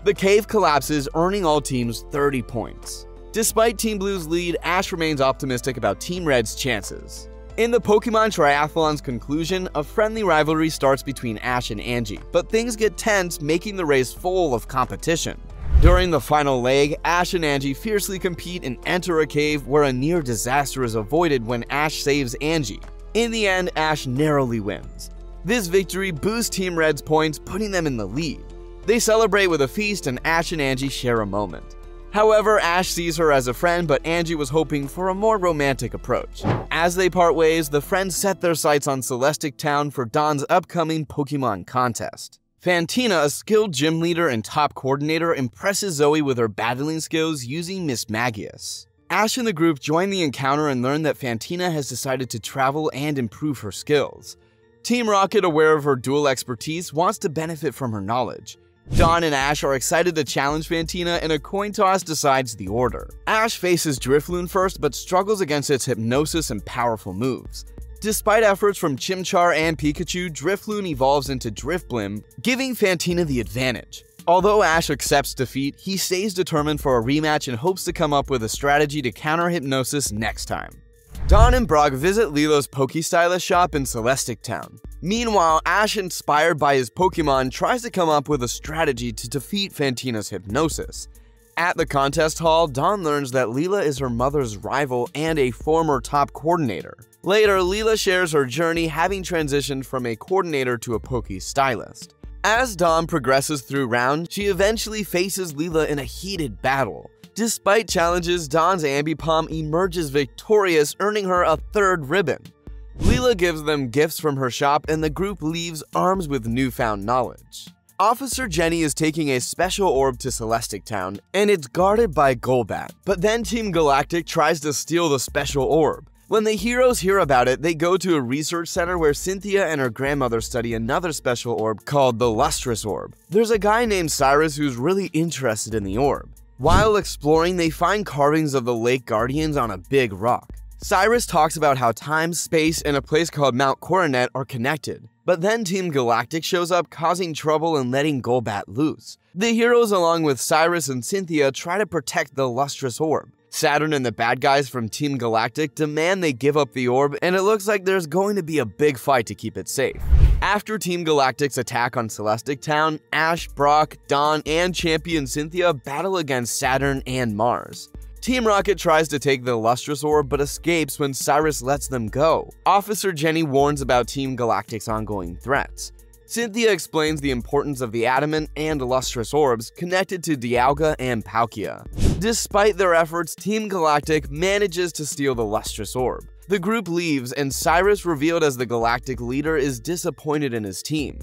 The cave collapses, earning all teams thirty points. Despite Team Blue's lead, Ash remains optimistic about Team Red's chances. In the Pokemon Triathlon's conclusion, a friendly rivalry starts between Ash and Angie, but things get tense, making the race full of competition. During the final leg, Ash and Angie fiercely compete and enter a cave where a near disaster is avoided when Ash saves Angie. In the end, Ash narrowly wins. This victory boosts Team Red's points, putting them in the lead. They celebrate with a feast and Ash and Angie share a moment. However, Ash sees her as a friend, but Angie was hoping for a more romantic approach. As they part ways, the friends set their sights on Celestic Town for Dawn's upcoming Pokemon contest. Fantina, a skilled gym leader and top coordinator, impresses Zoey with her battling skills using Miss Magius. Ash and the group join the encounter and learn that Fantina has decided to travel and improve her skills. Team Rocket, aware of her dual expertise, wants to benefit from her knowledge. Dawn and Ash are excited to challenge Fantina, and a coin toss decides the order. Ash faces Drifloon first, but struggles against its hypnosis and powerful moves. Despite efforts from Chimchar and Pikachu, Drifloon evolves into Drifblim, giving Fantina the advantage. Although Ash accepts defeat, he stays determined for a rematch and hopes to come up with a strategy to counter hypnosis next time. Dawn and Brock visit Lilo's PokéStylist shop in Celestic Town. Meanwhile, Ash, inspired by his Pokémon, tries to come up with a strategy to defeat Fantina's hypnosis. At the contest hall, Dawn learns that Leela is her mother's rival and a former top coordinator. Later, Leela shares her journey having transitioned from a coordinator to a PokéStylist. As Dawn progresses through round, she eventually faces Leela in a heated battle. Despite challenges, Dawn's Ambipom emerges victorious, earning her a third ribbon. Leela gives them gifts from her shop, and the group leaves armed with newfound knowledge. Officer Jenny is taking a special orb to Celestic Town, and it's guarded by Golbat. But then Team Galactic tries to steal the special orb. When the heroes hear about it, they go to a research center where Cynthia and her grandmother study another special orb called the Lustrous Orb. There's a guy named Cyrus who's really interested in the orb. While exploring, they find carvings of the Lake Guardians on a big rock. Cyrus talks about how time, space, and a place called Mount Coronet are connected. But then Team Galactic shows up, causing trouble and letting Golbat loose. The heroes, along with Cyrus and Cynthia, try to protect the Lustrous Orb. Saturn and the bad guys from Team Galactic demand they give up the orb, and it looks like there's going to be a big fight to keep it safe. After Team Galactic's attack on Celestic Town, Ash, Brock, Dawn, and Champion Cynthia battle against Saturn and Mars. Team Rocket tries to take the Lustrous Orb but escapes when Cyrus lets them go. Officer Jenny warns about Team Galactic's ongoing threats. Cynthia explains the importance of the Adamant and Lustrous Orbs connected to Dialga and Palkia. Despite their efforts, Team Galactic manages to steal the Lustrous Orb. The group leaves, and Cyrus, revealed as the Galactic leader, is disappointed in his team.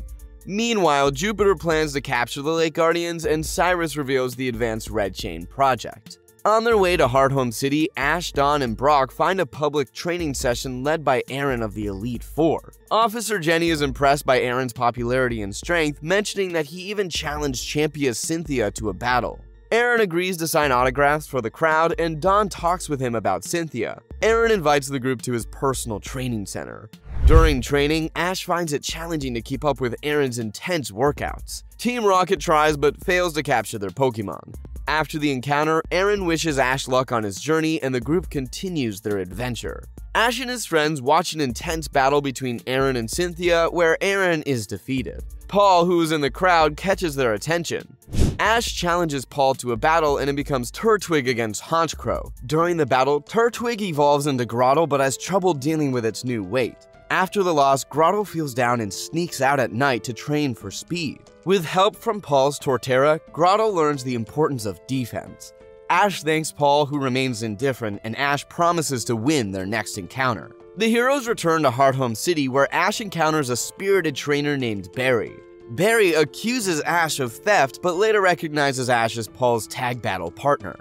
Meanwhile, Jupiter plans to capture the Lake Guardians, and Cyrus reveals the Advanced Red Chain project. On their way to Hearthome City, Ash, Dawn, and Brock find a public training session led by Aaron of the Elite Four. Officer Jenny is impressed by Aaron's popularity and strength, mentioning that he even challenged Champion Cynthia to a battle. Aaron agrees to sign autographs for the crowd, and Dawn talks with him about Cynthia. Aaron invites the group to his personal training center. During training, Ash finds it challenging to keep up with Aaron's intense workouts. Team Rocket tries but fails to capture their Pokémon. After the encounter, Aaron wishes Ash luck on his journey, and the group continues their adventure. Ash and his friends watch an intense battle between Aaron and Cynthia, where Aaron is defeated. Paul, who is in the crowd, catches their attention. Ash challenges Paul to a battle, and it becomes Turtwig against Honchcrow. During the battle, Turtwig evolves into Grottle but has trouble dealing with its new weight. After the loss, Grottle feels down and sneaks out at night to train for speed. With help from Paul's Torterra, Grottle learns the importance of defense. Ash thanks Paul, who remains indifferent, and Ash promises to win their next encounter. The heroes return to Hearthome City, where Ash encounters a spirited trainer named Barry. Barry accuses Ash of theft, but later recognizes Ash as Paul's tag battle partner.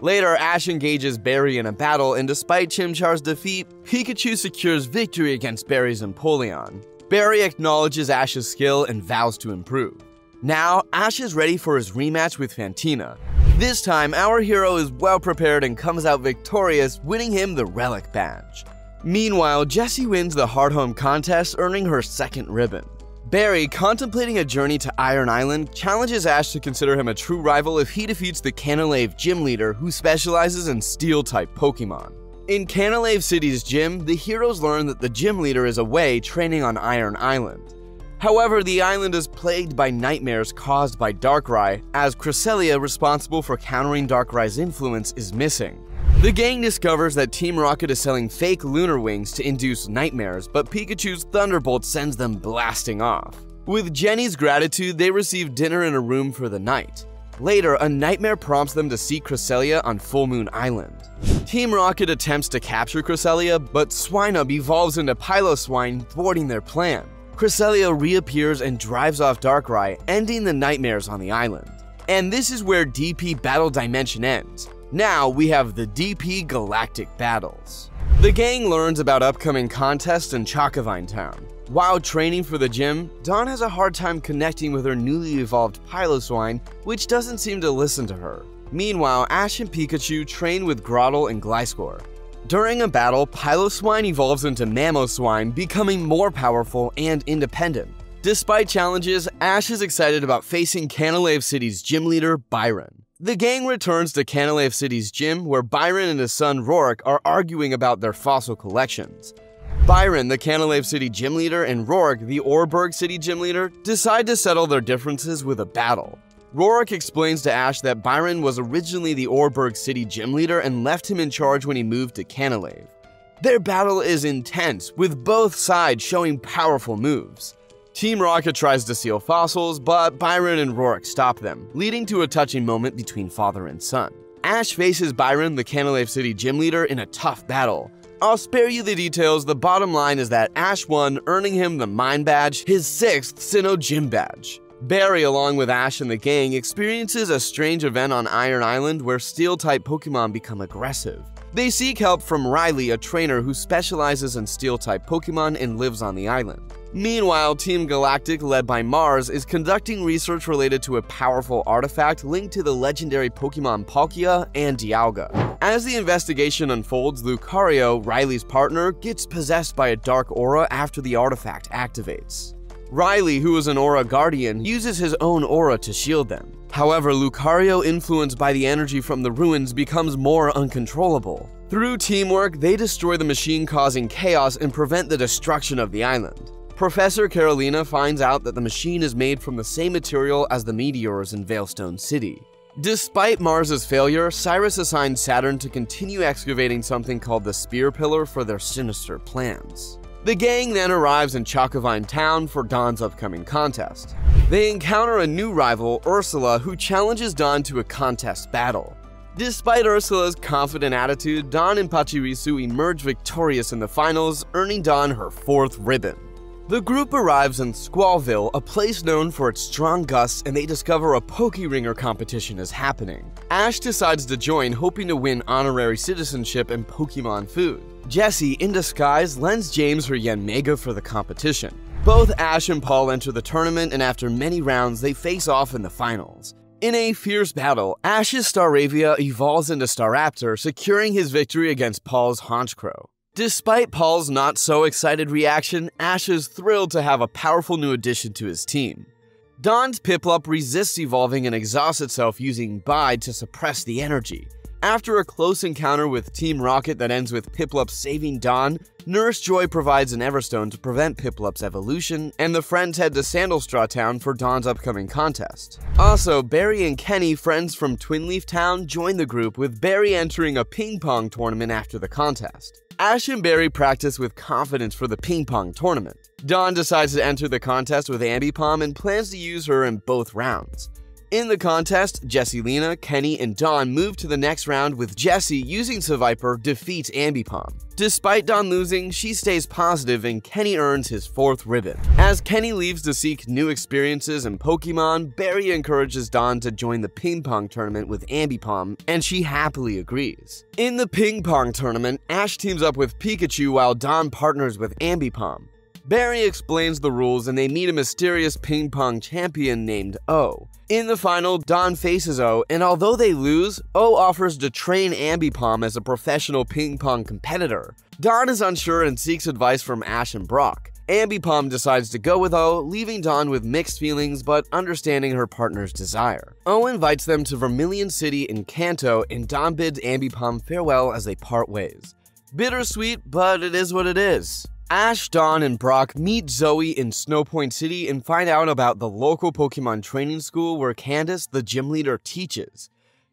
Later, Ash engages Barry in a battle, and despite Chimchar's defeat, Pikachu secures victory against Barry's Empoleon. Barry acknowledges Ash's skill and vows to improve. Now, Ash is ready for his rematch with Fantina. This time, our hero is well prepared and comes out victorious, winning him the Relic Badge. Meanwhile, Jessie wins the Hearthome contest, earning her second ribbon. Barry, contemplating a journey to Iron Island, challenges Ash to consider him a true rival if he defeats the Canalave gym leader, who specializes in steel-type Pokémon. In Canalave City's gym, the heroes learn that the gym leader is away training on Iron Island. However, the island is plagued by nightmares caused by Darkrai, as Cresselia, responsible for countering Darkrai's influence, is missing. The gang discovers that Team Rocket is selling fake lunar wings to induce nightmares, but Pikachu's Thunderbolt sends them blasting off. With Jenny's gratitude, they receive dinner in a room for the night. Later, a nightmare prompts them to seek Cresselia on Full Moon Island. Team Rocket attempts to capture Cresselia, but Swinub evolves into Piloswine, thwarting their plan. Cresselia reappears and drives off Darkrai, ending the nightmares on the island. And this is where D P Battle Dimension ends. Now we have the D P Galactic Battles. The gang learns about upcoming contests in Chocovine Town. While training for the gym, Dawn has a hard time connecting with her newly evolved Piloswine, which doesn't seem to listen to her. Meanwhile, Ash and Pikachu train with Grottle and Gliscor. During a battle, Piloswine evolves into Mamoswine, becoming more powerful and independent. Despite challenges, Ash is excited about facing Canalave City's gym leader, Byron. The gang returns to Canalave City's gym, where Byron and his son Roark are arguing about their fossil collections. Byron, the Canalave City gym leader, and Roark, the Oreburgh City gym leader, decide to settle their differences with a battle. Roark explains to Ash that Byron was originally the Oreburgh City gym leader and left him in charge when he moved to Canalave. Their battle is intense, with both sides showing powerful moves. Team Rocket tries to steal fossils, but Byron and Roark stop them, leading to a touching moment between father and son. Ash faces Byron, the Canalave City gym leader, in a tough battle. I'll spare you the details, the bottom line is that Ash won, earning him the Mine Badge, his sixth Sinnoh Gym Badge. Barry, along with Ash and the gang, experiences a strange event on Iron Island where Steel-type Pokémon become aggressive. They seek help from Riley, a trainer who specializes in Steel-type Pokémon and lives on the island. Meanwhile, Team Galactic, led by Mars, is conducting research related to a powerful artifact linked to the legendary Pokémon Palkia and Dialga. As the investigation unfolds, Lucario, Riley's partner, gets possessed by a dark aura after the artifact activates. Riley, who is an Aura Guardian, uses his own aura to shield them. However, Lucario, influenced by the energy from the ruins, becomes more uncontrollable. Through teamwork, they destroy the machine causing chaos and prevent the destruction of the island. Professor Carolina finds out that the machine is made from the same material as the meteors in Veilstone City. Despite Mars's failure, Cyrus assigns Saturn to continue excavating something called the Spear Pillar for their sinister plans. The gang then arrives in Chocovine Town for Dawn's upcoming contest. They encounter a new rival, Ursula, who challenges Dawn to a contest battle. Despite Ursula's confident attitude, Dawn and Pachirisu emerge victorious in the finals, earning Dawn her fourth ribbon. The group arrives in Squallville, a place known for its strong gusts, and they discover a Pokeringer competition is happening. Ash decides to join, hoping to win honorary citizenship and Pokemon food. Jessie, in disguise, lends James her Yanmega for the competition. Both Ash and Paul enter the tournament, and after many rounds, they face off in the finals. In a fierce battle, Ash's Staravia evolves into Staraptor, securing his victory against Paul's Honchcrow. Despite Paul's not-so-excited reaction, Ash is thrilled to have a powerful new addition to his team. Dawn's Piplup resists evolving and exhausts itself using Bide to suppress the energy. After a close encounter with Team Rocket that ends with Piplup saving Dawn, Nurse Joy provides an Everstone to prevent Piplup's evolution, and the friends head to Sandalstraw Town for Dawn's upcoming contest. Also, Barry and Kenny, friends from Twinleaf Town, join the group, with Barry entering a ping-pong tournament after the contest. Ash and Barry practice with confidence for the ping-pong tournament. Dawn decides to enter the contest with Ambipom and plans to use her in both rounds. In the contest, Jessilina, Kenny, and Dawn move to the next round with Jessie, using Seviper, defeats Ambipom. Despite Dawn losing, she stays positive and Kenny earns his fourth ribbon. As Kenny leaves to seek new experiences in Pokemon, Barry encourages Dawn to join the ping pong tournament with Ambipom, and she happily agrees. In the ping pong tournament, Ash teams up with Pikachu while Dawn partners with Ambipom. Barry explains the rules and they meet a mysterious ping-pong champion named O. In the final, Dawn faces O, and although they lose, O offers to train Ambipom as a professional ping-pong competitor. Dawn is unsure and seeks advice from Ash and Brock. Ambipom decides to go with O, leaving Dawn with mixed feelings but understanding her partner's desire. O invites them to Vermilion City in Kanto, and Dawn bids Ambipom farewell as they part ways. bittersweet, but it is what it is. Ash, Dawn, and Brock meet Zoey in Snowpoint City and find out about the local Pokemon training school where Candace, the gym leader, teaches.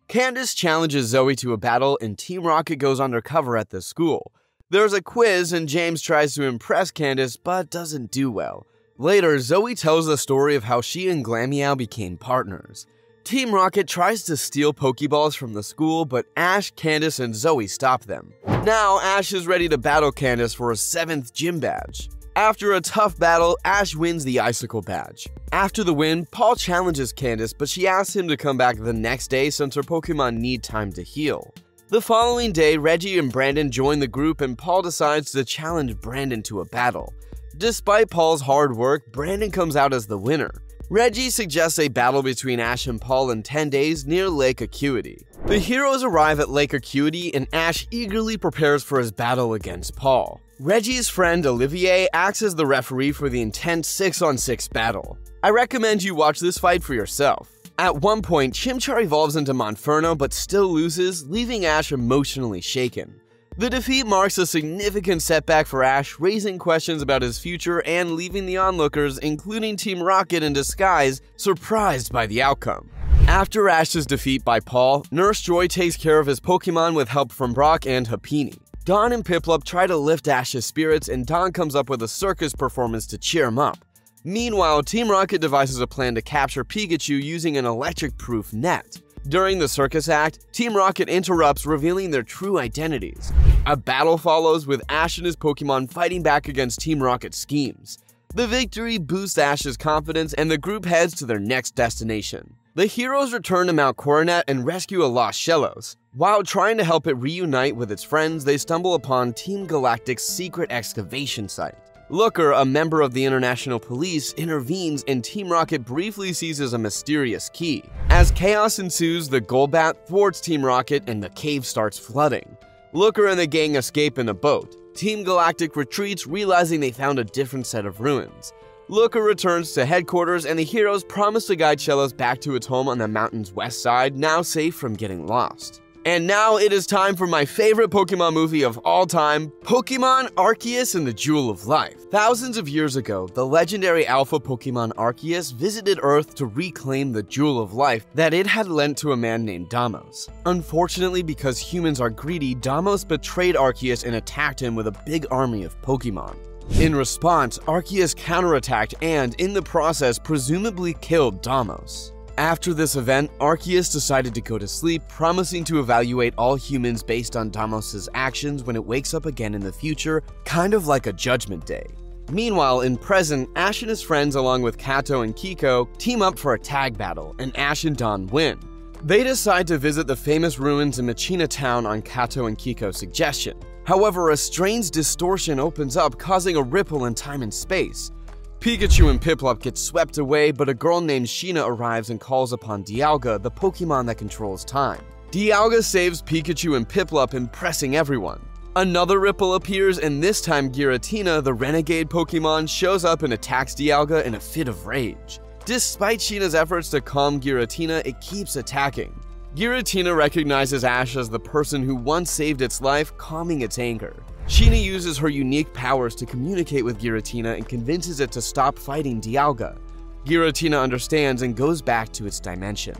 Candace challenges Zoey to a battle and Team Rocket goes undercover at the school. There's a quiz and James tries to impress Candace but doesn't do well. Later, Zoey tells the story of how she and Glammeow became partners. Team Rocket tries to steal Pokeballs from the school, but Ash, Candace, and Zoey stop them. Now, Ash is ready to battle Candace for a seventh gym badge. After a tough battle, Ash wins the Icicle badge. After the win, Paul challenges Candace, but she asks him to come back the next day since her Pokemon need time to heal. The following day, Reggie and Brandon join the group and Paul decides to challenge Brandon to a battle. Despite Paul's hard work, Brandon comes out as the winner. Reggie suggests a battle between Ash and Paul in ten days near Lake Acuity. The heroes arrive at Lake Acuity and Ash eagerly prepares for his battle against Paul. Reggie's friend Olivier acts as the referee for the intense six on six battle. I recommend you watch this fight for yourself. At one point, Chimchar evolves into Monferno but still loses, leaving Ash emotionally shaken. The defeat marks a significant setback for Ash, raising questions about his future and leaving the onlookers, including Team Rocket in disguise, surprised by the outcome. After Ash's defeat by Paul, Nurse Joy takes care of his Pokemon with help from Brock and Happini. Dawn and Piplup try to lift Ash's spirits and Dawn comes up with a circus performance to cheer him up. Meanwhile, Team Rocket devises a plan to capture Pikachu using an electric-proof net. During the circus act, Team Rocket interrupts, revealing their true identities. A battle follows with Ash and his Pokemon fighting back against Team Rocket's schemes. The victory boosts Ash's confidence and the group heads to their next destination. The heroes return to Mount Coronet and rescue a lost Shellos. While trying to help it reunite with its friends, they stumble upon Team Galactic's secret excavation site. Looker, a member of the International Police, intervenes and Team Rocket briefly seizes a mysterious key. As chaos ensues, the Golbat thwarts Team Rocket and the cave starts flooding. Looker and the gang escape in a boat. Team Galactic retreats, realizing they found a different set of ruins. Looker returns to headquarters and the heroes promise to guide Shellos back to its home on the mountain's west side, now safe from getting lost. And now it is time for my favorite Pokemon movie of all time, Pokemon Arceus and the Jewel of Life. Thousands of years ago, the legendary alpha Pokemon Arceus visited Earth to reclaim the Jewel of Life that it had lent to a man named Deimos. Unfortunately, because humans are greedy, Deimos betrayed Arceus and attacked him with a big army of Pokemon. In response, Arceus counterattacked and, in the process, presumably killed Deimos. After this event, Arceus decided to go to sleep, promising to evaluate all humans based on Deimos' actions when it wakes up again in the future, kind of like a judgment day. Meanwhile, in present, Ash and his friends along with Kato and Kiko team up for a tag battle, and Ash and Dawn win. They decide to visit the famous ruins in Machina Town on Kato and Kiko's suggestion. However, a strange distortion opens up, causing a ripple in time and space. Pikachu and Piplup get swept away, but a girl named Sheena arrives and calls upon Dialga, the Pokemon that controls time. Dialga saves Pikachu and Piplup, impressing everyone. Another ripple appears, and this time Giratina, the renegade Pokemon, shows up and attacks Dialga in a fit of rage. Despite Sheena's efforts to calm Giratina, it keeps attacking. Giratina recognizes Ash as the person who once saved its life, calming its anger. Sheena uses her unique powers to communicate with Giratina and convinces it to stop fighting Dialga. Giratina understands and goes back to its dimension.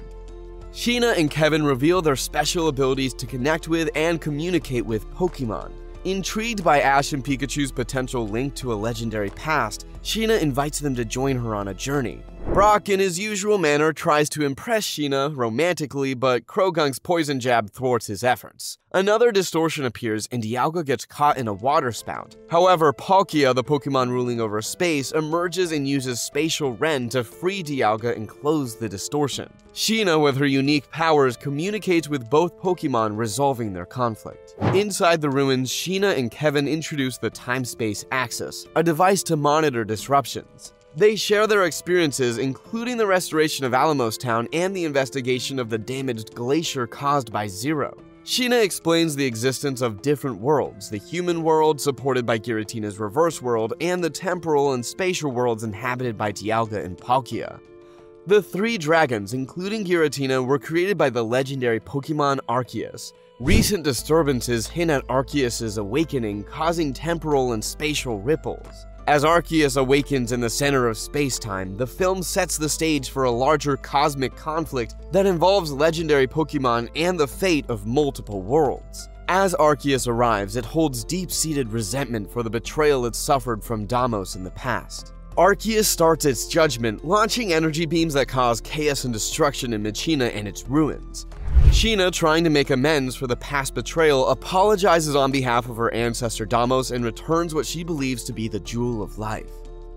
Sheena and Kevin reveal their special abilities to connect with and communicate with Pokemon. Intrigued by Ash and Pikachu's potential link to a legendary past, Sheena invites them to join her on a journey. Brock, in his usual manner, tries to impress Sheena romantically, but Croagunk's poison jab thwarts his efforts. Another distortion appears, and Dialga gets caught in a water spout. However, Palkia, the Pokemon ruling over space, emerges and uses Spatial Rend to free Dialga and close the distortion. Sheena, with her unique powers, communicates with both Pokemon, resolving their conflict. Inside the ruins, Sheena and Kevin introduce the Time-Space Axis, a device to monitor disruptions. They share their experiences, including the restoration of Alamos Town and the investigation of the damaged glacier caused by Zero. Sheena explains the existence of different worlds, the human world, supported by Giratina's reverse world, and the temporal and spatial worlds inhabited by Dialga and Palkia. The three dragons, including Giratina, were created by the legendary Pokemon Arceus. Recent disturbances hint at Arceus's awakening, causing temporal and spatial ripples. As Arceus awakens in the center of space-time, the film sets the stage for a larger cosmic conflict that involves legendary Pokémon and the fate of multiple worlds. As Arceus arrives, it holds deep-seated resentment for the betrayal it suffered from Deimos in the past. Arceus starts its judgment, launching energy beams that cause chaos and destruction in Michina and its ruins. Sheena, trying to make amends for the past betrayal, apologizes on behalf of her ancestor Deimos and returns what she believes to be the Jewel of Life.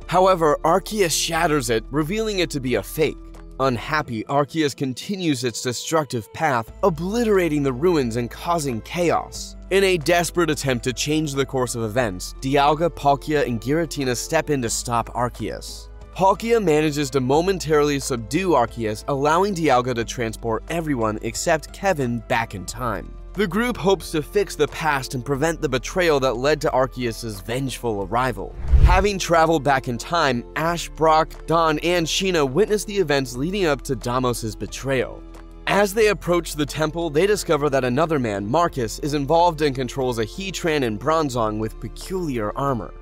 However, Arceus shatters it, revealing it to be a fake. Unhappy, Arceus continues its destructive path, obliterating the ruins and causing chaos. In a desperate attempt to change the course of events, Dialga, Palkia, and Giratina step in to stop Arceus. Palkia manages to momentarily subdue Arceus, allowing Dialga to transport everyone except Kevin back in time. The group hopes to fix the past and prevent the betrayal that led to Arceus's vengeful arrival. Having traveled back in time, Ash, Brock, Dawn, and Sheena witness the events leading up to Deimos' betrayal. As they approach the temple, they discover that another man, Marcus, is involved and controls a Heatran and Bronzong with peculiar armor.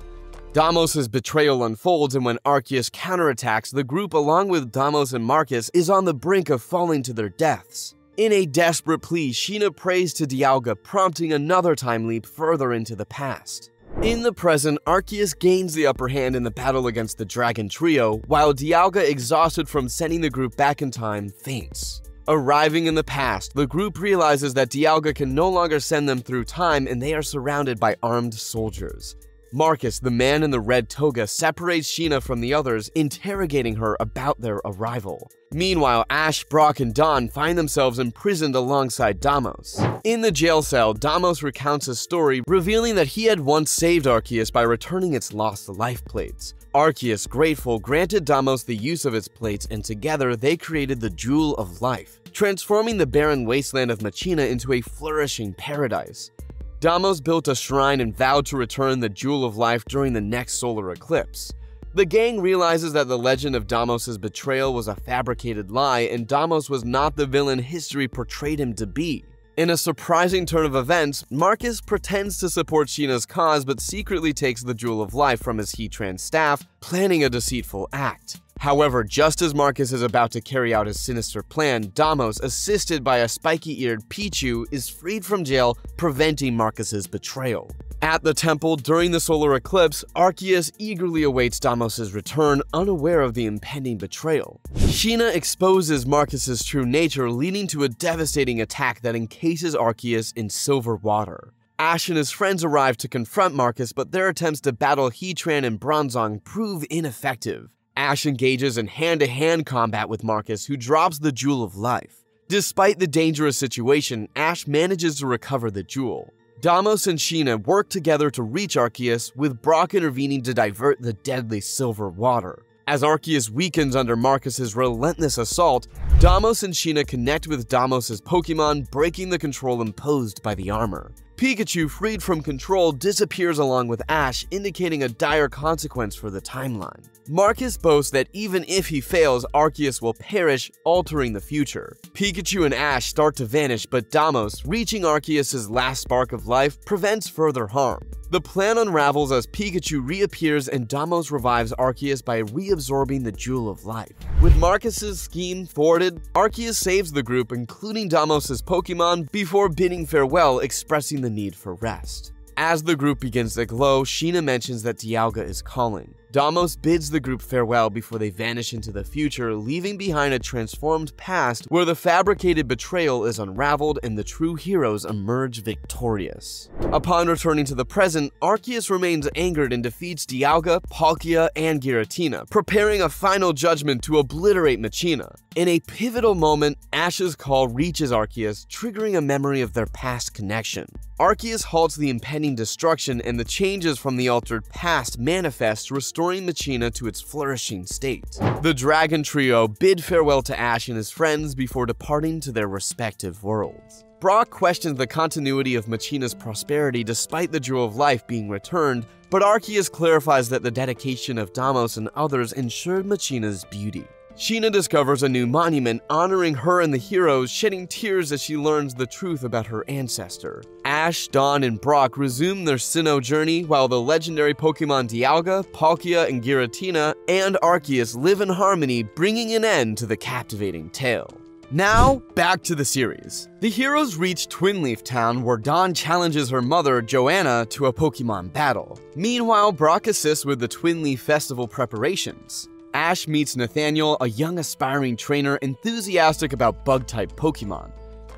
Deimos' betrayal unfolds, and when Arceus counterattacks, the group along with Deimos and Marcus is on the brink of falling to their deaths. In a desperate plea, Sheena prays to Dialga, prompting another time leap further into the past. In the present, Arceus gains the upper hand in the battle against the Dragon Trio, while Dialga, exhausted from sending the group back in time, faints. Arriving in the past, the group realizes that Dialga can no longer send them through time and they are surrounded by armed soldiers. Marcus, the man in the red toga, separates Sheena from the others, interrogating her about their arrival. Meanwhile, Ash, Brock, and Dawn find themselves imprisoned alongside Deimos. In the jail cell, Deimos recounts his story, revealing that he had once saved Arceus by returning its lost life plates. Arceus, grateful, granted Deimos the use of its plates, and together they created the Jewel of Life, transforming the barren wasteland of Machina into a flourishing paradise. Deimos built a shrine and vowed to return the Jewel of Life during the next solar eclipse. The gang realizes that the legend of Deimos' betrayal was a fabricated lie and Deimos was not the villain history portrayed him to be. In a surprising turn of events, Marcus pretends to support Sheena's cause but secretly takes the Jewel of Life from his Heatran staff, planning a deceitful act. However, just as Marcus is about to carry out his sinister plan, Deimos, assisted by a spiky-eared Pichu, is freed from jail, preventing Marcus's betrayal. At the temple, during the solar eclipse, Arceus eagerly awaits Deimos' return, unaware of the impending betrayal. Sheena exposes Marcus's true nature, leading to a devastating attack that encases Arceus in silver water. Ash and his friends arrive to confront Marcus, but their attempts to battle Heatran and Bronzong prove ineffective. Ash engages in hand-to-hand combat with Marcus, who drops the Jewel of Life. Despite the dangerous situation, Ash manages to recover the jewel. Deimos and Sheena work together to reach Arceus, with Brock intervening to divert the deadly silver water. As Arceus weakens under Marcus's relentless assault, Deimos and Sheena connect with Deimos' Pokémon, breaking the control imposed by the armor. Pikachu, freed from control, disappears along with Ash, indicating a dire consequence for the timeline. Marcus boasts that even if he fails, Arceus will perish, altering the future. Pikachu and Ash start to vanish, but Deimos, reaching Arceus's last spark of life, prevents further harm. The plan unravels as Pikachu reappears and Deimos revives Arceus by reabsorbing the Jewel of Life. With Marcus's scheme thwarted, Arceus saves the group, including Deimos' Pokémon, before bidding farewell, expressing the need for rest. As the group begins to glow, Sheena mentions that Dialga is calling. Deimos bids the group farewell before they vanish into the future, leaving behind a transformed past where the fabricated betrayal is unraveled and the true heroes emerge victorious. Upon returning to the present, Arceus remains angered and defeats Dialga, Palkia, and Giratina, preparing a final judgment to obliterate Machina. In a pivotal moment, Ash's call reaches Arceus, triggering a memory of their past connection. Arceus halts the impending destruction and the changes from the altered past manifest, restoring restoring Machina to its flourishing state. The Dragon Trio bid farewell to Ash and his friends before departing to their respective worlds. Brock questions the continuity of Machina's prosperity despite the Jewel of Life being returned, but Arceus clarifies that the dedication of Deimos and others ensured Machina's beauty. Sheena discovers a new monument honoring her and the heroes, shedding tears as she learns the truth about her ancestor. Ash, Dawn, and Brock resume their Sinnoh journey, while the legendary Pokémon Dialga, Palkia, and Giratina, and Arceus live in harmony, bringing an end to the captivating tale. Now, back to the series. The heroes reach Twinleaf Town, where Dawn challenges her mother, Joanna, to a Pokémon battle. Meanwhile, Brock assists with the Twinleaf Festival preparations. Ash meets Nathaniel, a young aspiring trainer enthusiastic about bug-type Pokémon.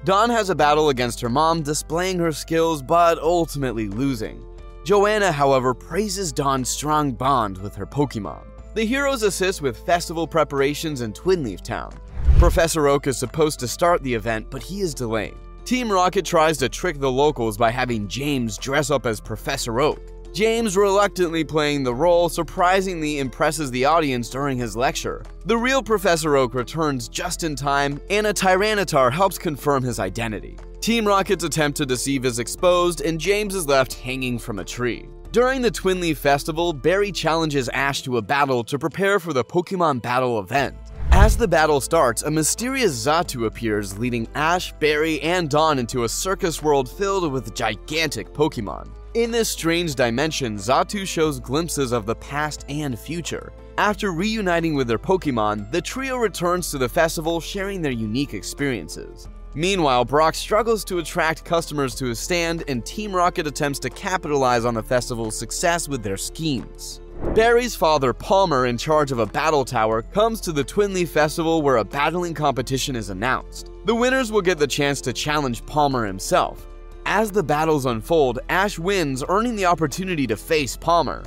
Dawn has a battle against her mom, displaying her skills but ultimately losing. Joanna, however, praises Dawn's strong bond with her Pokémon. The heroes assist with festival preparations in Twinleaf Town. Professor Oak is supposed to start the event, but he is delayed. Team Rocket tries to trick the locals by having James dress up as Professor Oak. James, reluctantly playing the role, surprisingly impresses the audience during his lecture. The real Professor Oak returns just in time, and a Tyranitar helps confirm his identity. Team Rocket's attempt to deceive is exposed, and James is left hanging from a tree. During the Twinleaf Festival, Barry challenges Ash to a battle to prepare for the Pokémon Battle event. As the battle starts, a mysterious Zatu appears, leading Ash, Barry, and Dawn into a circus world filled with gigantic Pokémon. In this strange dimension, Zatu shows glimpses of the past and future. After reuniting with their Pokémon, the trio returns to the festival, sharing their unique experiences. Meanwhile, Brock struggles to attract customers to his stand, and Team Rocket attempts to capitalize on the festival's success with their schemes. Barry's father, Palmer, in charge of a battle tower, comes to the Twinleaf Festival where a battling competition is announced. The winners will get the chance to challenge Palmer himself. As the battles unfold, Ash wins, earning the opportunity to face Palmer.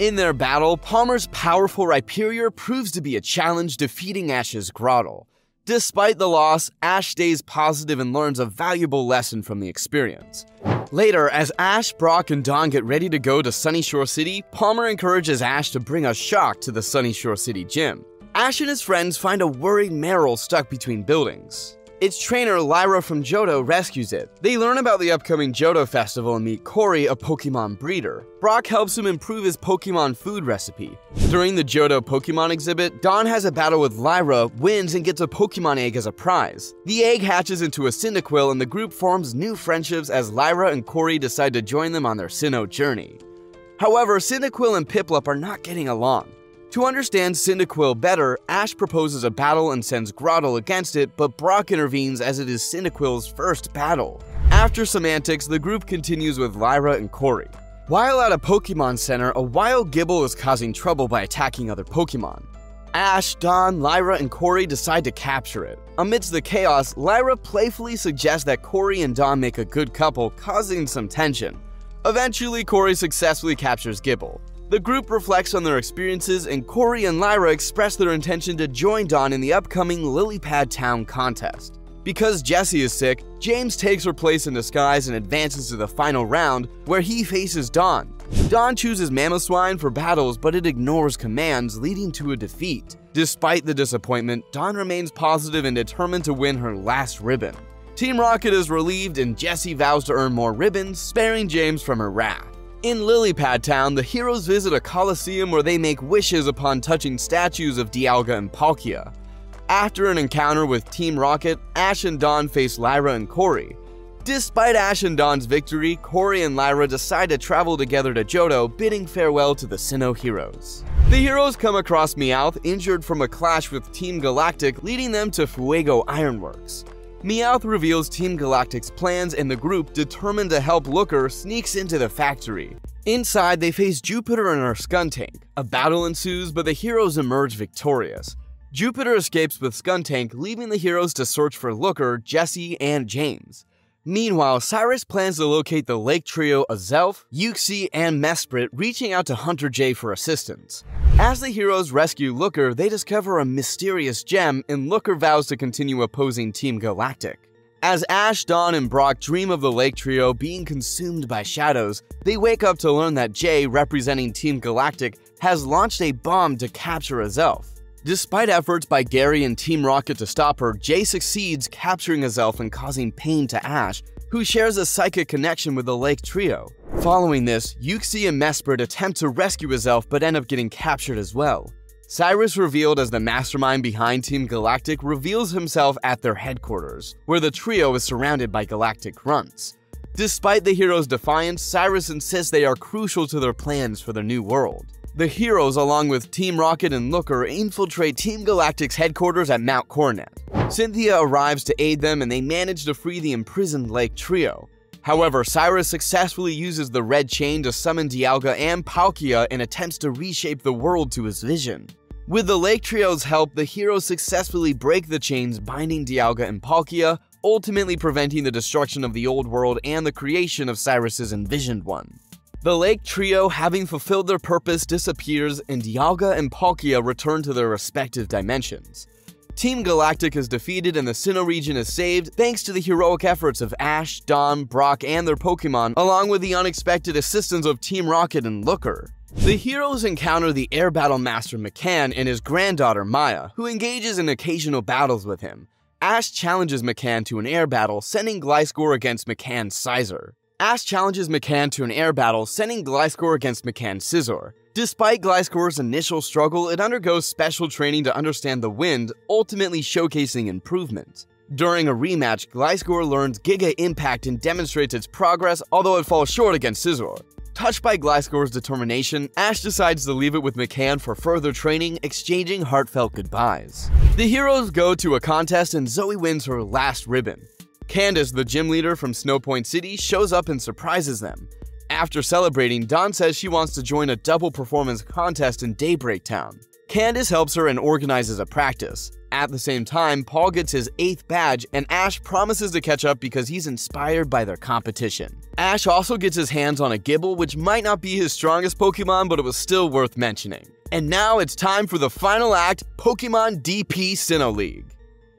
In their battle, Palmer's powerful Rhyperior proves to be a challenge, defeating Ash's Grottle. Despite the loss, Ash stays positive and learns a valuable lesson from the experience. Later, as Ash, Brock, and Dawn get ready to go to Sunny Shore City, Palmer encourages Ash to bring a shock to the Sunny Shore City gym. Ash and his friends find a worried Meryl stuck between buildings. Its trainer, Lyra from Johto, rescues it. They learn about the upcoming Johto Festival and meet Corey, a Pokémon breeder. Brock helps him improve his Pokémon food recipe. During the Johto Pokémon exhibit, Dawn has a battle with Lyra, wins, and gets a Pokémon egg as a prize. The egg hatches into a Cyndaquil, and the group forms new friendships as Lyra and Corey decide to join them on their Sinnoh journey. However, Cyndaquil and Piplup are not getting along. To understand Cyndaquil better, Ash proposes a battle and sends Grottle against it, but Brock intervenes as it is Cyndaquil's first battle. After semantics, the group continues with Lyra and Corey. While at a Pokémon Center, a wild Gibble is causing trouble by attacking other Pokémon. Ash, Dawn, Lyra, and Corey decide to capture it. Amidst the chaos, Lyra playfully suggests that Corey and Dawn make a good couple, causing some tension. Eventually, Corey successfully captures Gibble. The group reflects on their experiences, and Corey and Lyra express their intention to join Dawn in the upcoming Lily Pad Town contest. Because Jessie is sick, James takes her place in disguise and advances to the final round, where he faces Dawn. Dawn chooses Mamoswine for battles, but it ignores commands, leading to a defeat. Despite the disappointment, Dawn remains positive and determined to win her last ribbon. Team Rocket is relieved, and Jessie vows to earn more ribbons, sparing James from her wrath. In Lily Pad Town, the heroes visit a coliseum where they make wishes upon touching statues of Dialga and Palkia. After an encounter with Team Rocket, Ash and Dawn face Lyra and Corey. Despite Ash and Dawn's victory, Corey and Lyra decide to travel together to Johto, bidding farewell to the Sinnoh heroes. The heroes come across Meowth, injured from a clash with Team Galactic, leading them to Fuego Ironworks. Meowth reveals Team Galactic's plans, and the group, determined to help Looker, sneaks into the factory. Inside, they face Jupiter and her Skuntank. A battle ensues, but the heroes emerge victorious. Jupiter escapes with Skuntank, leaving the heroes to search for Looker, Jessie, and James. Meanwhile, Cyrus plans to locate the Lake Trio of Zelf, Uxie, and Mesprit, reaching out to Hunter J for assistance. As the heroes rescue Looker, they discover a mysterious gem, and Looker vows to continue opposing Team Galactic. As Ash, Dawn, and Brock dream of the Lake Trio being consumed by shadows, they wake up to learn that Jay, representing Team Galactic, has launched a bomb to capture a Zelf. Despite efforts by Gary and Team Rocket to stop her, Jay succeeds, capturing a Zelf and causing pain to Ash, who shares a psychic connection with the Lake Trio. Following this, Uxie and Mesprit attempt to rescue a Zelf but end up getting captured as well. Cyrus, revealed as the mastermind behind Team Galactic, reveals himself at their headquarters, where the trio is surrounded by Galactic grunts. Despite the heroes' defiance, Cyrus insists they are crucial to their plans for their new world. The heroes, along with Team Rocket and Looker, infiltrate Team Galactic's headquarters at Mount Coronet. Cynthia arrives to aid them and they manage to free the imprisoned Lake Trio. However, Cyrus successfully uses the Red Chain to summon Dialga and Palkia and attempts to reshape the world to his vision. With the Lake Trio's help, the heroes successfully break the chains binding Dialga and Palkia, ultimately preventing the destruction of the old world and the creation of Cyrus's envisioned one. The Lake Trio, having fulfilled their purpose, disappears, and Dialga and Palkia return to their respective dimensions. Team Galactic is defeated and the Sinnoh region is saved thanks to the heroic efforts of Ash, Don, Brock, and their Pokémon, along with the unexpected assistance of Team Rocket and Looker. The heroes encounter the Air Battle Master McCann and his granddaughter Maya, who engages in occasional battles with him. Ash challenges McCann to an air battle, sending Gliscor against McCann Scizor. Ash challenges McCann to an air battle, sending Gliscor against McCann Scizor. Despite Gliscor's initial struggle, it undergoes special training to understand the wind, ultimately showcasing improvement. During a rematch, Gliscor learns Giga Impact and demonstrates its progress, although it falls short against Scizor. Touched by Gliscor's determination, Ash decides to leave it with McCann for further training, exchanging heartfelt goodbyes. The heroes go to a contest and Zoey wins her last ribbon. Candace, the gym leader from Snowpoint City, shows up and surprises them. After celebrating, Dawn says she wants to join a double performance contest in Daybreak Town. Candace helps her and organizes a practice. At the same time, Paul gets his eighth badge, and Ash promises to catch up because he's inspired by their competition. Ash also gets his hands on a Gible, which might not be his strongest Pokemon, but it was still worth mentioning. And now it's time for the final act, Pokemon D P Sinnoh League.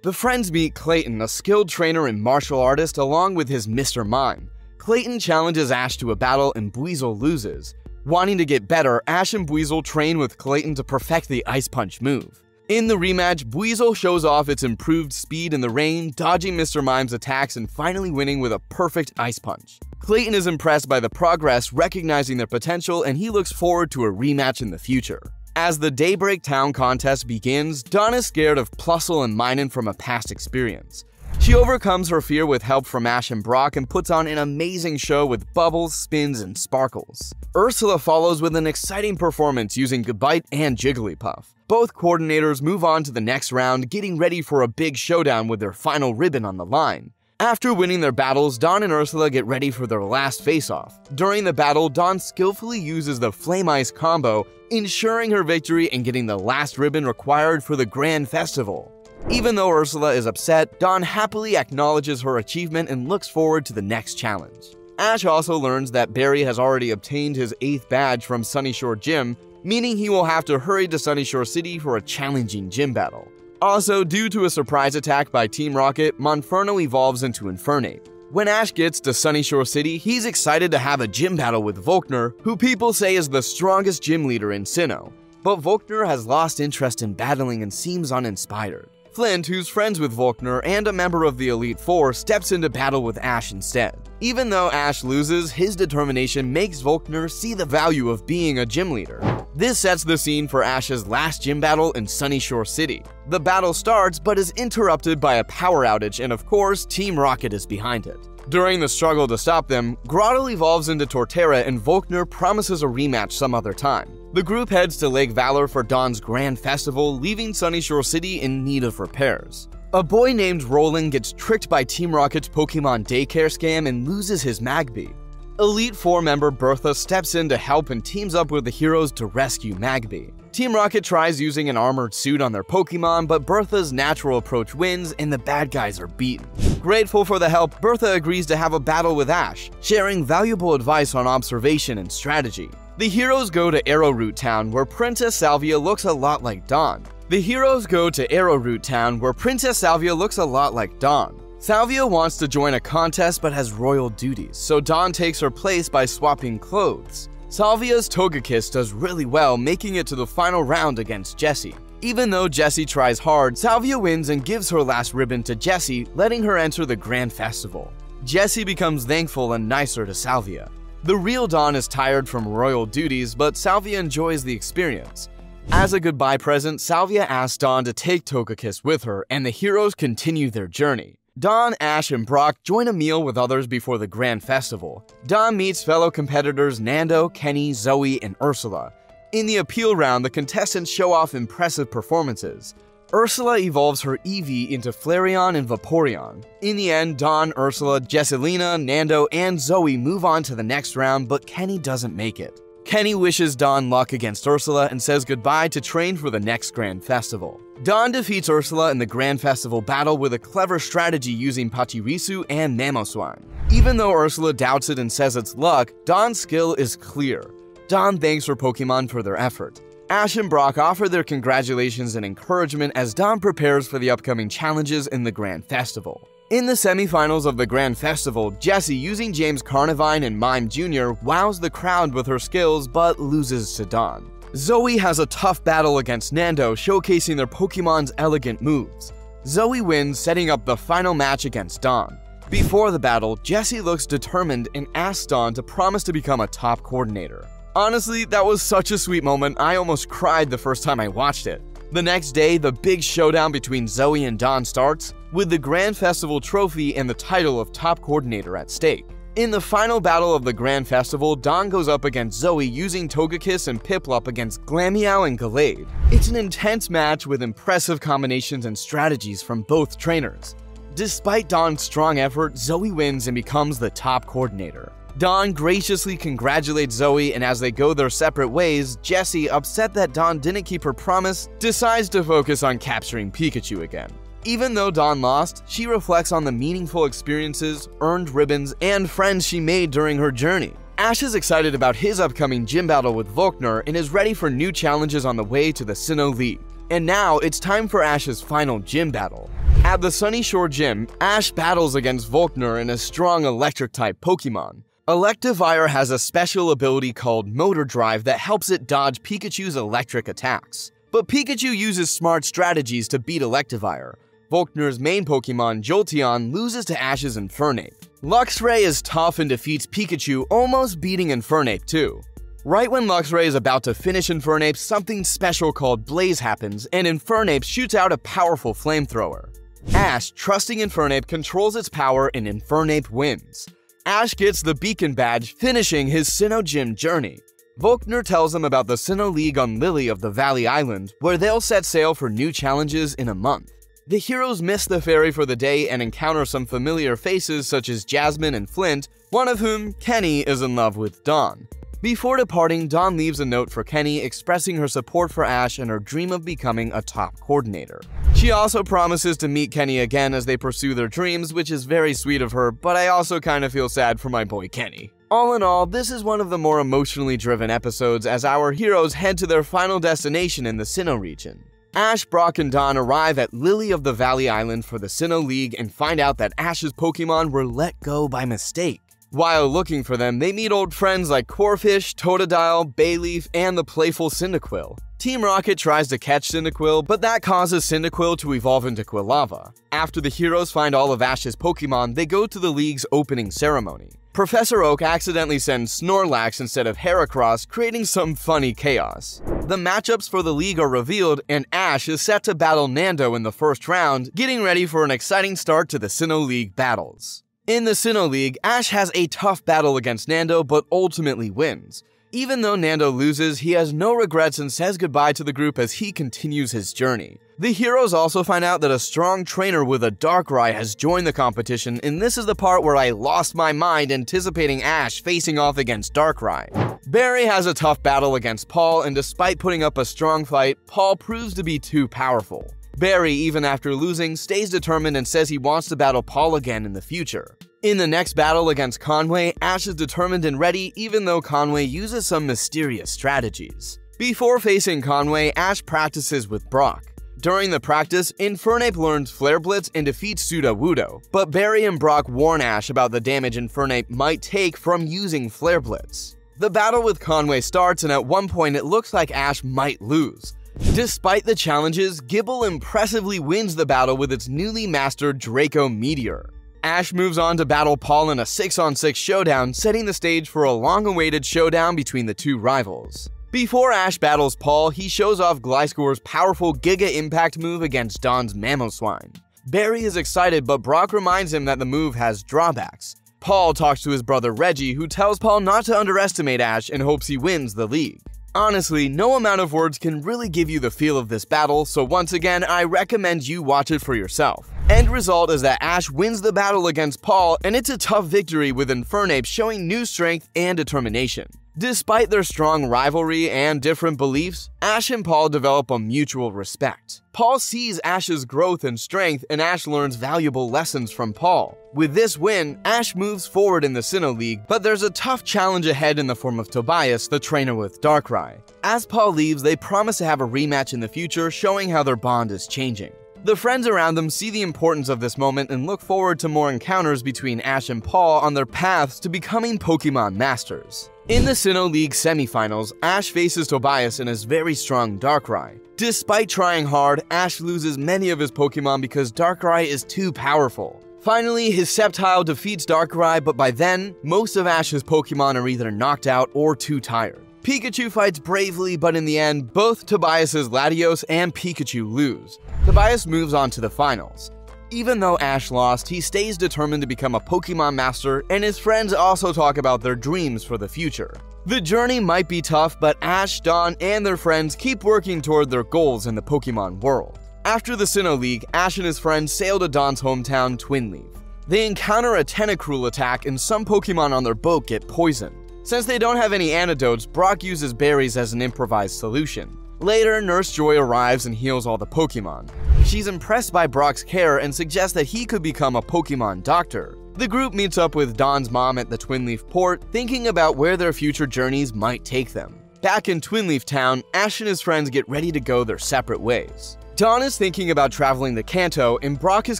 The friends meet Clayton, a skilled trainer and martial artist, along with his Mister Mime. Clayton challenges Ash to a battle and Buizel loses. Wanting to get better, Ash and Buizel train with Clayton to perfect the Ice Punch move. In the rematch, Buizel shows off its improved speed in the rain, dodging Mister Mime's attacks and finally winning with a perfect Ice Punch. Clayton is impressed by the progress, recognizing their potential, and he looks forward to a rematch in the future. As the Daybreak Town contest begins, Dawn is scared of Plusle and Minun from a past experience. She overcomes her fear with help from Ash and Brock and puts on an amazing show with bubbles, spins, and sparkles. Ursula follows with an exciting performance using Gabite and Jigglypuff. Both coordinators move on to the next round, getting ready for a big showdown with their final ribbon on the line. After winning their battles, Dawn and Ursula get ready for their last face-off. During the battle, Dawn skillfully uses the Flame Ice combo, ensuring her victory and getting the last ribbon required for the Grand Festival. Even though Ursula is upset, Dawn happily acknowledges her achievement and looks forward to the next challenge. Ash also learns that Barry has already obtained his eighth badge from Sunnyshore Gym, meaning he will have to hurry to Sunnyshore City for a challenging gym battle. Also, due to a surprise attack by Team Rocket, Monferno evolves into Infernape. When Ash gets to Sunnyshore City, he's excited to have a gym battle with Volkner, who people say is the strongest gym leader in Sinnoh. But Volkner has lost interest in battling and seems uninspired. Flint, who's friends with Volkner and a member of the Elite Four, steps into battle with Ash instead. Even though Ash loses, his determination makes Volkner see the value of being a gym leader. This sets the scene for Ash's last gym battle in Sunnyshore City. The battle starts but is interrupted by a power outage and of course, Team Rocket is behind it. During the struggle to stop them, Grottle evolves into Torterra and Volkner promises a rematch some other time. The group heads to Lake Valor for Dawn's Grand Festival, leaving Sunnyshore City in need of repairs. A boy named Roland gets tricked by Team Rocket's Pokemon daycare scam and loses his Magby. Elite Four member Bertha steps in to help and teams up with the heroes to rescue Magby. Team Rocket tries using an armored suit on their Pokemon, but Bertha's natural approach wins and the bad guys are beaten. Grateful for the help, Bertha agrees to have a battle with Ash, sharing valuable advice on observation and strategy. The heroes go to Arrowroot Town, where Princess Salvia looks a lot like Dawn. The heroes go to Arrowroot Town, where Princess Salvia looks a lot like Dawn. Salvia wants to join a contest but has royal duties, so Dawn takes her place by swapping clothes. Salvia's Togekiss does really well, making it to the final round against Jessie. Even though Jessie tries hard, Salvia wins and gives her last ribbon to Jessie, letting her enter the Grand Festival. Jessie becomes thankful and nicer to Salvia. The real Dawn is tired from royal duties, but Salvia enjoys the experience. As a goodbye present, Salvia asks Dawn to take Togekiss with her, and the heroes continue their journey. Dawn, Ash, and Brock join a meal with others before the Grand Festival. Dawn meets fellow competitors Nando, Kenny, Zoey, and Ursula. In the appeal round, the contestants show off impressive performances. Ursula evolves her Eevee into Flareon and Vaporeon. In the end, Dawn, Ursula, Jessilina, Nando, and Zoey move on to the next round, but Kenny doesn't make it. Kenny wishes Dawn luck against Ursula and says goodbye to train for the next Grand Festival. Dawn defeats Ursula in the Grand Festival battle with a clever strategy using Pachirisu and Mamoswine. Even though Ursula doubts it and says it's luck, Dawn's skill is clear. Dawn thanks her Pokémon for their effort. Ash and Brock offer their congratulations and encouragement as Dawn prepares for the upcoming challenges in the Grand Festival. In the semifinals of the Grand Festival, Jessie, using James Carnivine and Mime Junior, wows the crowd with her skills but loses to Dawn. Zoey has a tough battle against Nando, showcasing their Pokemon's elegant moves. Zoey wins, setting up the final match against Dawn. Before the battle, Jessie looks determined and asks Dawn to promise to become a top coordinator. Honestly, that was such a sweet moment, I almost cried the first time I watched it. The next day, the big showdown between Zoey and Dawn starts, with the Grand Festival trophy and the title of top coordinator at stake. In the final battle of the Grand Festival, Dawn goes up against Zoey using Togekiss and Piplup against Glammeow and Gallade. It's an intense match with impressive combinations and strategies from both trainers. Despite Dawn's strong effort, Zoey wins and becomes the top coordinator. Dawn graciously congratulates Zoey, and as they go their separate ways, Jessie, upset that Dawn didn't keep her promise, decides to focus on capturing Pikachu again. Even though Dawn lost, she reflects on the meaningful experiences, earned ribbons, and friends she made during her journey. Ash is excited about his upcoming gym battle with Volkner and is ready for new challenges on the way to the Sinnoh League. And now, it's time for Ash's final gym battle. At the Sunny Shore Gym, Ash battles against Volkner and a strong electric-type Pokémon. Electivire has a special ability called Motor Drive that helps it dodge Pikachu's electric attacks. But Pikachu uses smart strategies to beat Electivire. Volkner's main Pokémon, Jolteon, loses to Ash's Infernape. Luxray is tough and defeats Pikachu, almost beating Infernape too. Right when Luxray is about to finish Infernape, something special called Blaze happens, and Infernape shoots out a powerful flamethrower. Ash, trusting Infernape, controls its power, and Infernape wins. Ash gets the Beacon Badge, finishing his Sinnoh Gym journey. Volkner tells them about the Sinnoh League on Lily of the Valley Island, where they'll set sail for new challenges in a month. The heroes miss the ferry for the day and encounter some familiar faces such as Jasmine and Flint, one of whom, Kenny, is in love with Dawn. Before departing, Dawn leaves a note for Kenny expressing her support for Ash and her dream of becoming a top coordinator. She also promises to meet Kenny again as they pursue their dreams, which is very sweet of her, but I also kind of feel sad for my boy Kenny. All in all, this is one of the more emotionally driven episodes as our heroes head to their final destination in the Sinnoh region. Ash, Brock, and Dawn arrive at Lily of the Valley Island for the Sinnoh League and find out that Ash's Pokémon were let go by mistake. While looking for them, they meet old friends like Corphish, Totodile, Bayleaf, and the playful Cyndaquil. Team Rocket tries to catch Cyndaquil, but that causes Cyndaquil to evolve into Quilava. After the heroes find all of Ash's Pokémon, they go to the league's opening ceremony. Professor Oak accidentally sends Snorlax instead of Heracross, creating some funny chaos. The matchups for the league are revealed, and Ash is set to battle Nando in the first round, getting ready for an exciting start to the Sinnoh League battles. In the Sinnoh League, Ash has a tough battle against Nando but ultimately wins. Even though Nando loses, he has no regrets and says goodbye to the group as he continues his journey. The heroes also find out that a strong trainer with a Darkrai has joined the competition, and this is the part where I lost my mind anticipating Ash facing off against Darkrai. Barry has a tough battle against Paul, and despite putting up a strong fight, Paul proves to be too powerful. Barry, even after losing, stays determined and says he wants to battle Paul again in the future. In the next battle against Conway, Ash is determined and ready even though Conway uses some mysterious strategies. Before facing Conway, Ash practices with Brock. During the practice, Infernape learns Flare Blitz and defeats Sudowoodo, but Barry and Brock warn Ash about the damage Infernape might take from using Flare Blitz. The battle with Conway starts, and at one point it looks like Ash might lose. Despite the challenges, Gibble impressively wins the battle with its newly mastered Draco Meteor. Ash moves on to battle Paul in a six on six showdown, setting the stage for a long-awaited showdown between the two rivals. Before Ash battles Paul, he shows off Gliscor's powerful Giga Impact move against Don's Mamoswine. Barry is excited, but Brock reminds him that the move has drawbacks. Paul talks to his brother Reggie, who tells Paul not to underestimate Ash and hopes he wins the league. Honestly, no amount of words can really give you the feel of this battle, so once again, I recommend you watch it for yourself. End result is that Ash wins the battle against Paul, and it's a tough victory with Infernape showing new strength and determination. Despite their strong rivalry and different beliefs, Ash and Paul develop a mutual respect. Paul sees Ash's growth and strength, and Ash learns valuable lessons from Paul. With this win, Ash moves forward in the Sinnoh League, but there's a tough challenge ahead in the form of Tobias, the trainer with Darkrai. As Paul leaves, they promise to have a rematch in the future, showing how their bond is changing. The friends around them see the importance of this moment and look forward to more encounters between Ash and Paul on their paths to becoming Pokémon Masters. In the Sinnoh League semifinals, Ash faces Tobias and his very strong Darkrai. Despite trying hard, Ash loses many of his Pokémon because Darkrai is too powerful. Finally, his Sceptile defeats Darkrai, but by then, most of Ash's Pokémon are either knocked out or too tired. Pikachu fights bravely, but in the end, both Tobias's Latios and Pikachu lose. Tobias moves on to the finals. Even though Ash lost, he stays determined to become a Pokémon Master, and his friends also talk about their dreams for the future. The journey might be tough, but Ash, Don, and their friends keep working toward their goals in the Pokémon world. After the Sinnoh League, Ash and his friends sail to Don's hometown, Twinleaf. They encounter a Tentacruel attack, and some Pokémon on their boat get poisoned. Since they don't have any antidotes, Brock uses berries as an improvised solution. Later, Nurse Joy arrives and heals all the Pokémon. She's impressed by Brock's care and suggests that he could become a Pokémon doctor. The group meets up with Don's mom at the Twinleaf port, thinking about where their future journeys might take them. Back in Twinleaf Town, Ash and his friends get ready to go their separate ways. Don is thinking about traveling to Kanto, and Brock is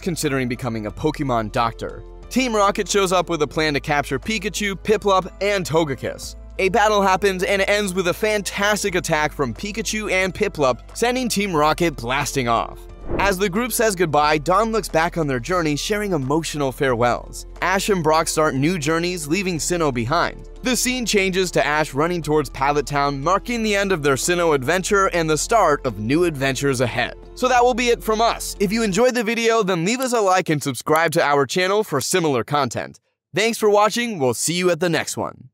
considering becoming a Pokémon doctor. Team Rocket shows up with a plan to capture Pikachu, Piplup, and Togekiss. A battle happens and it ends with a fantastic attack from Pikachu and Piplup, sending Team Rocket blasting off. As the group says goodbye, Don looks back on their journey, sharing emotional farewells. Ash and Brock start new journeys, leaving Sinnoh behind. The scene changes to Ash running towards Pallet Town, marking the end of their Sinnoh adventure and the start of new adventures ahead. So that will be it from us. If you enjoyed the video, then leave us a like and subscribe to our channel for similar content. Thanks for watching, we'll see you at the next one.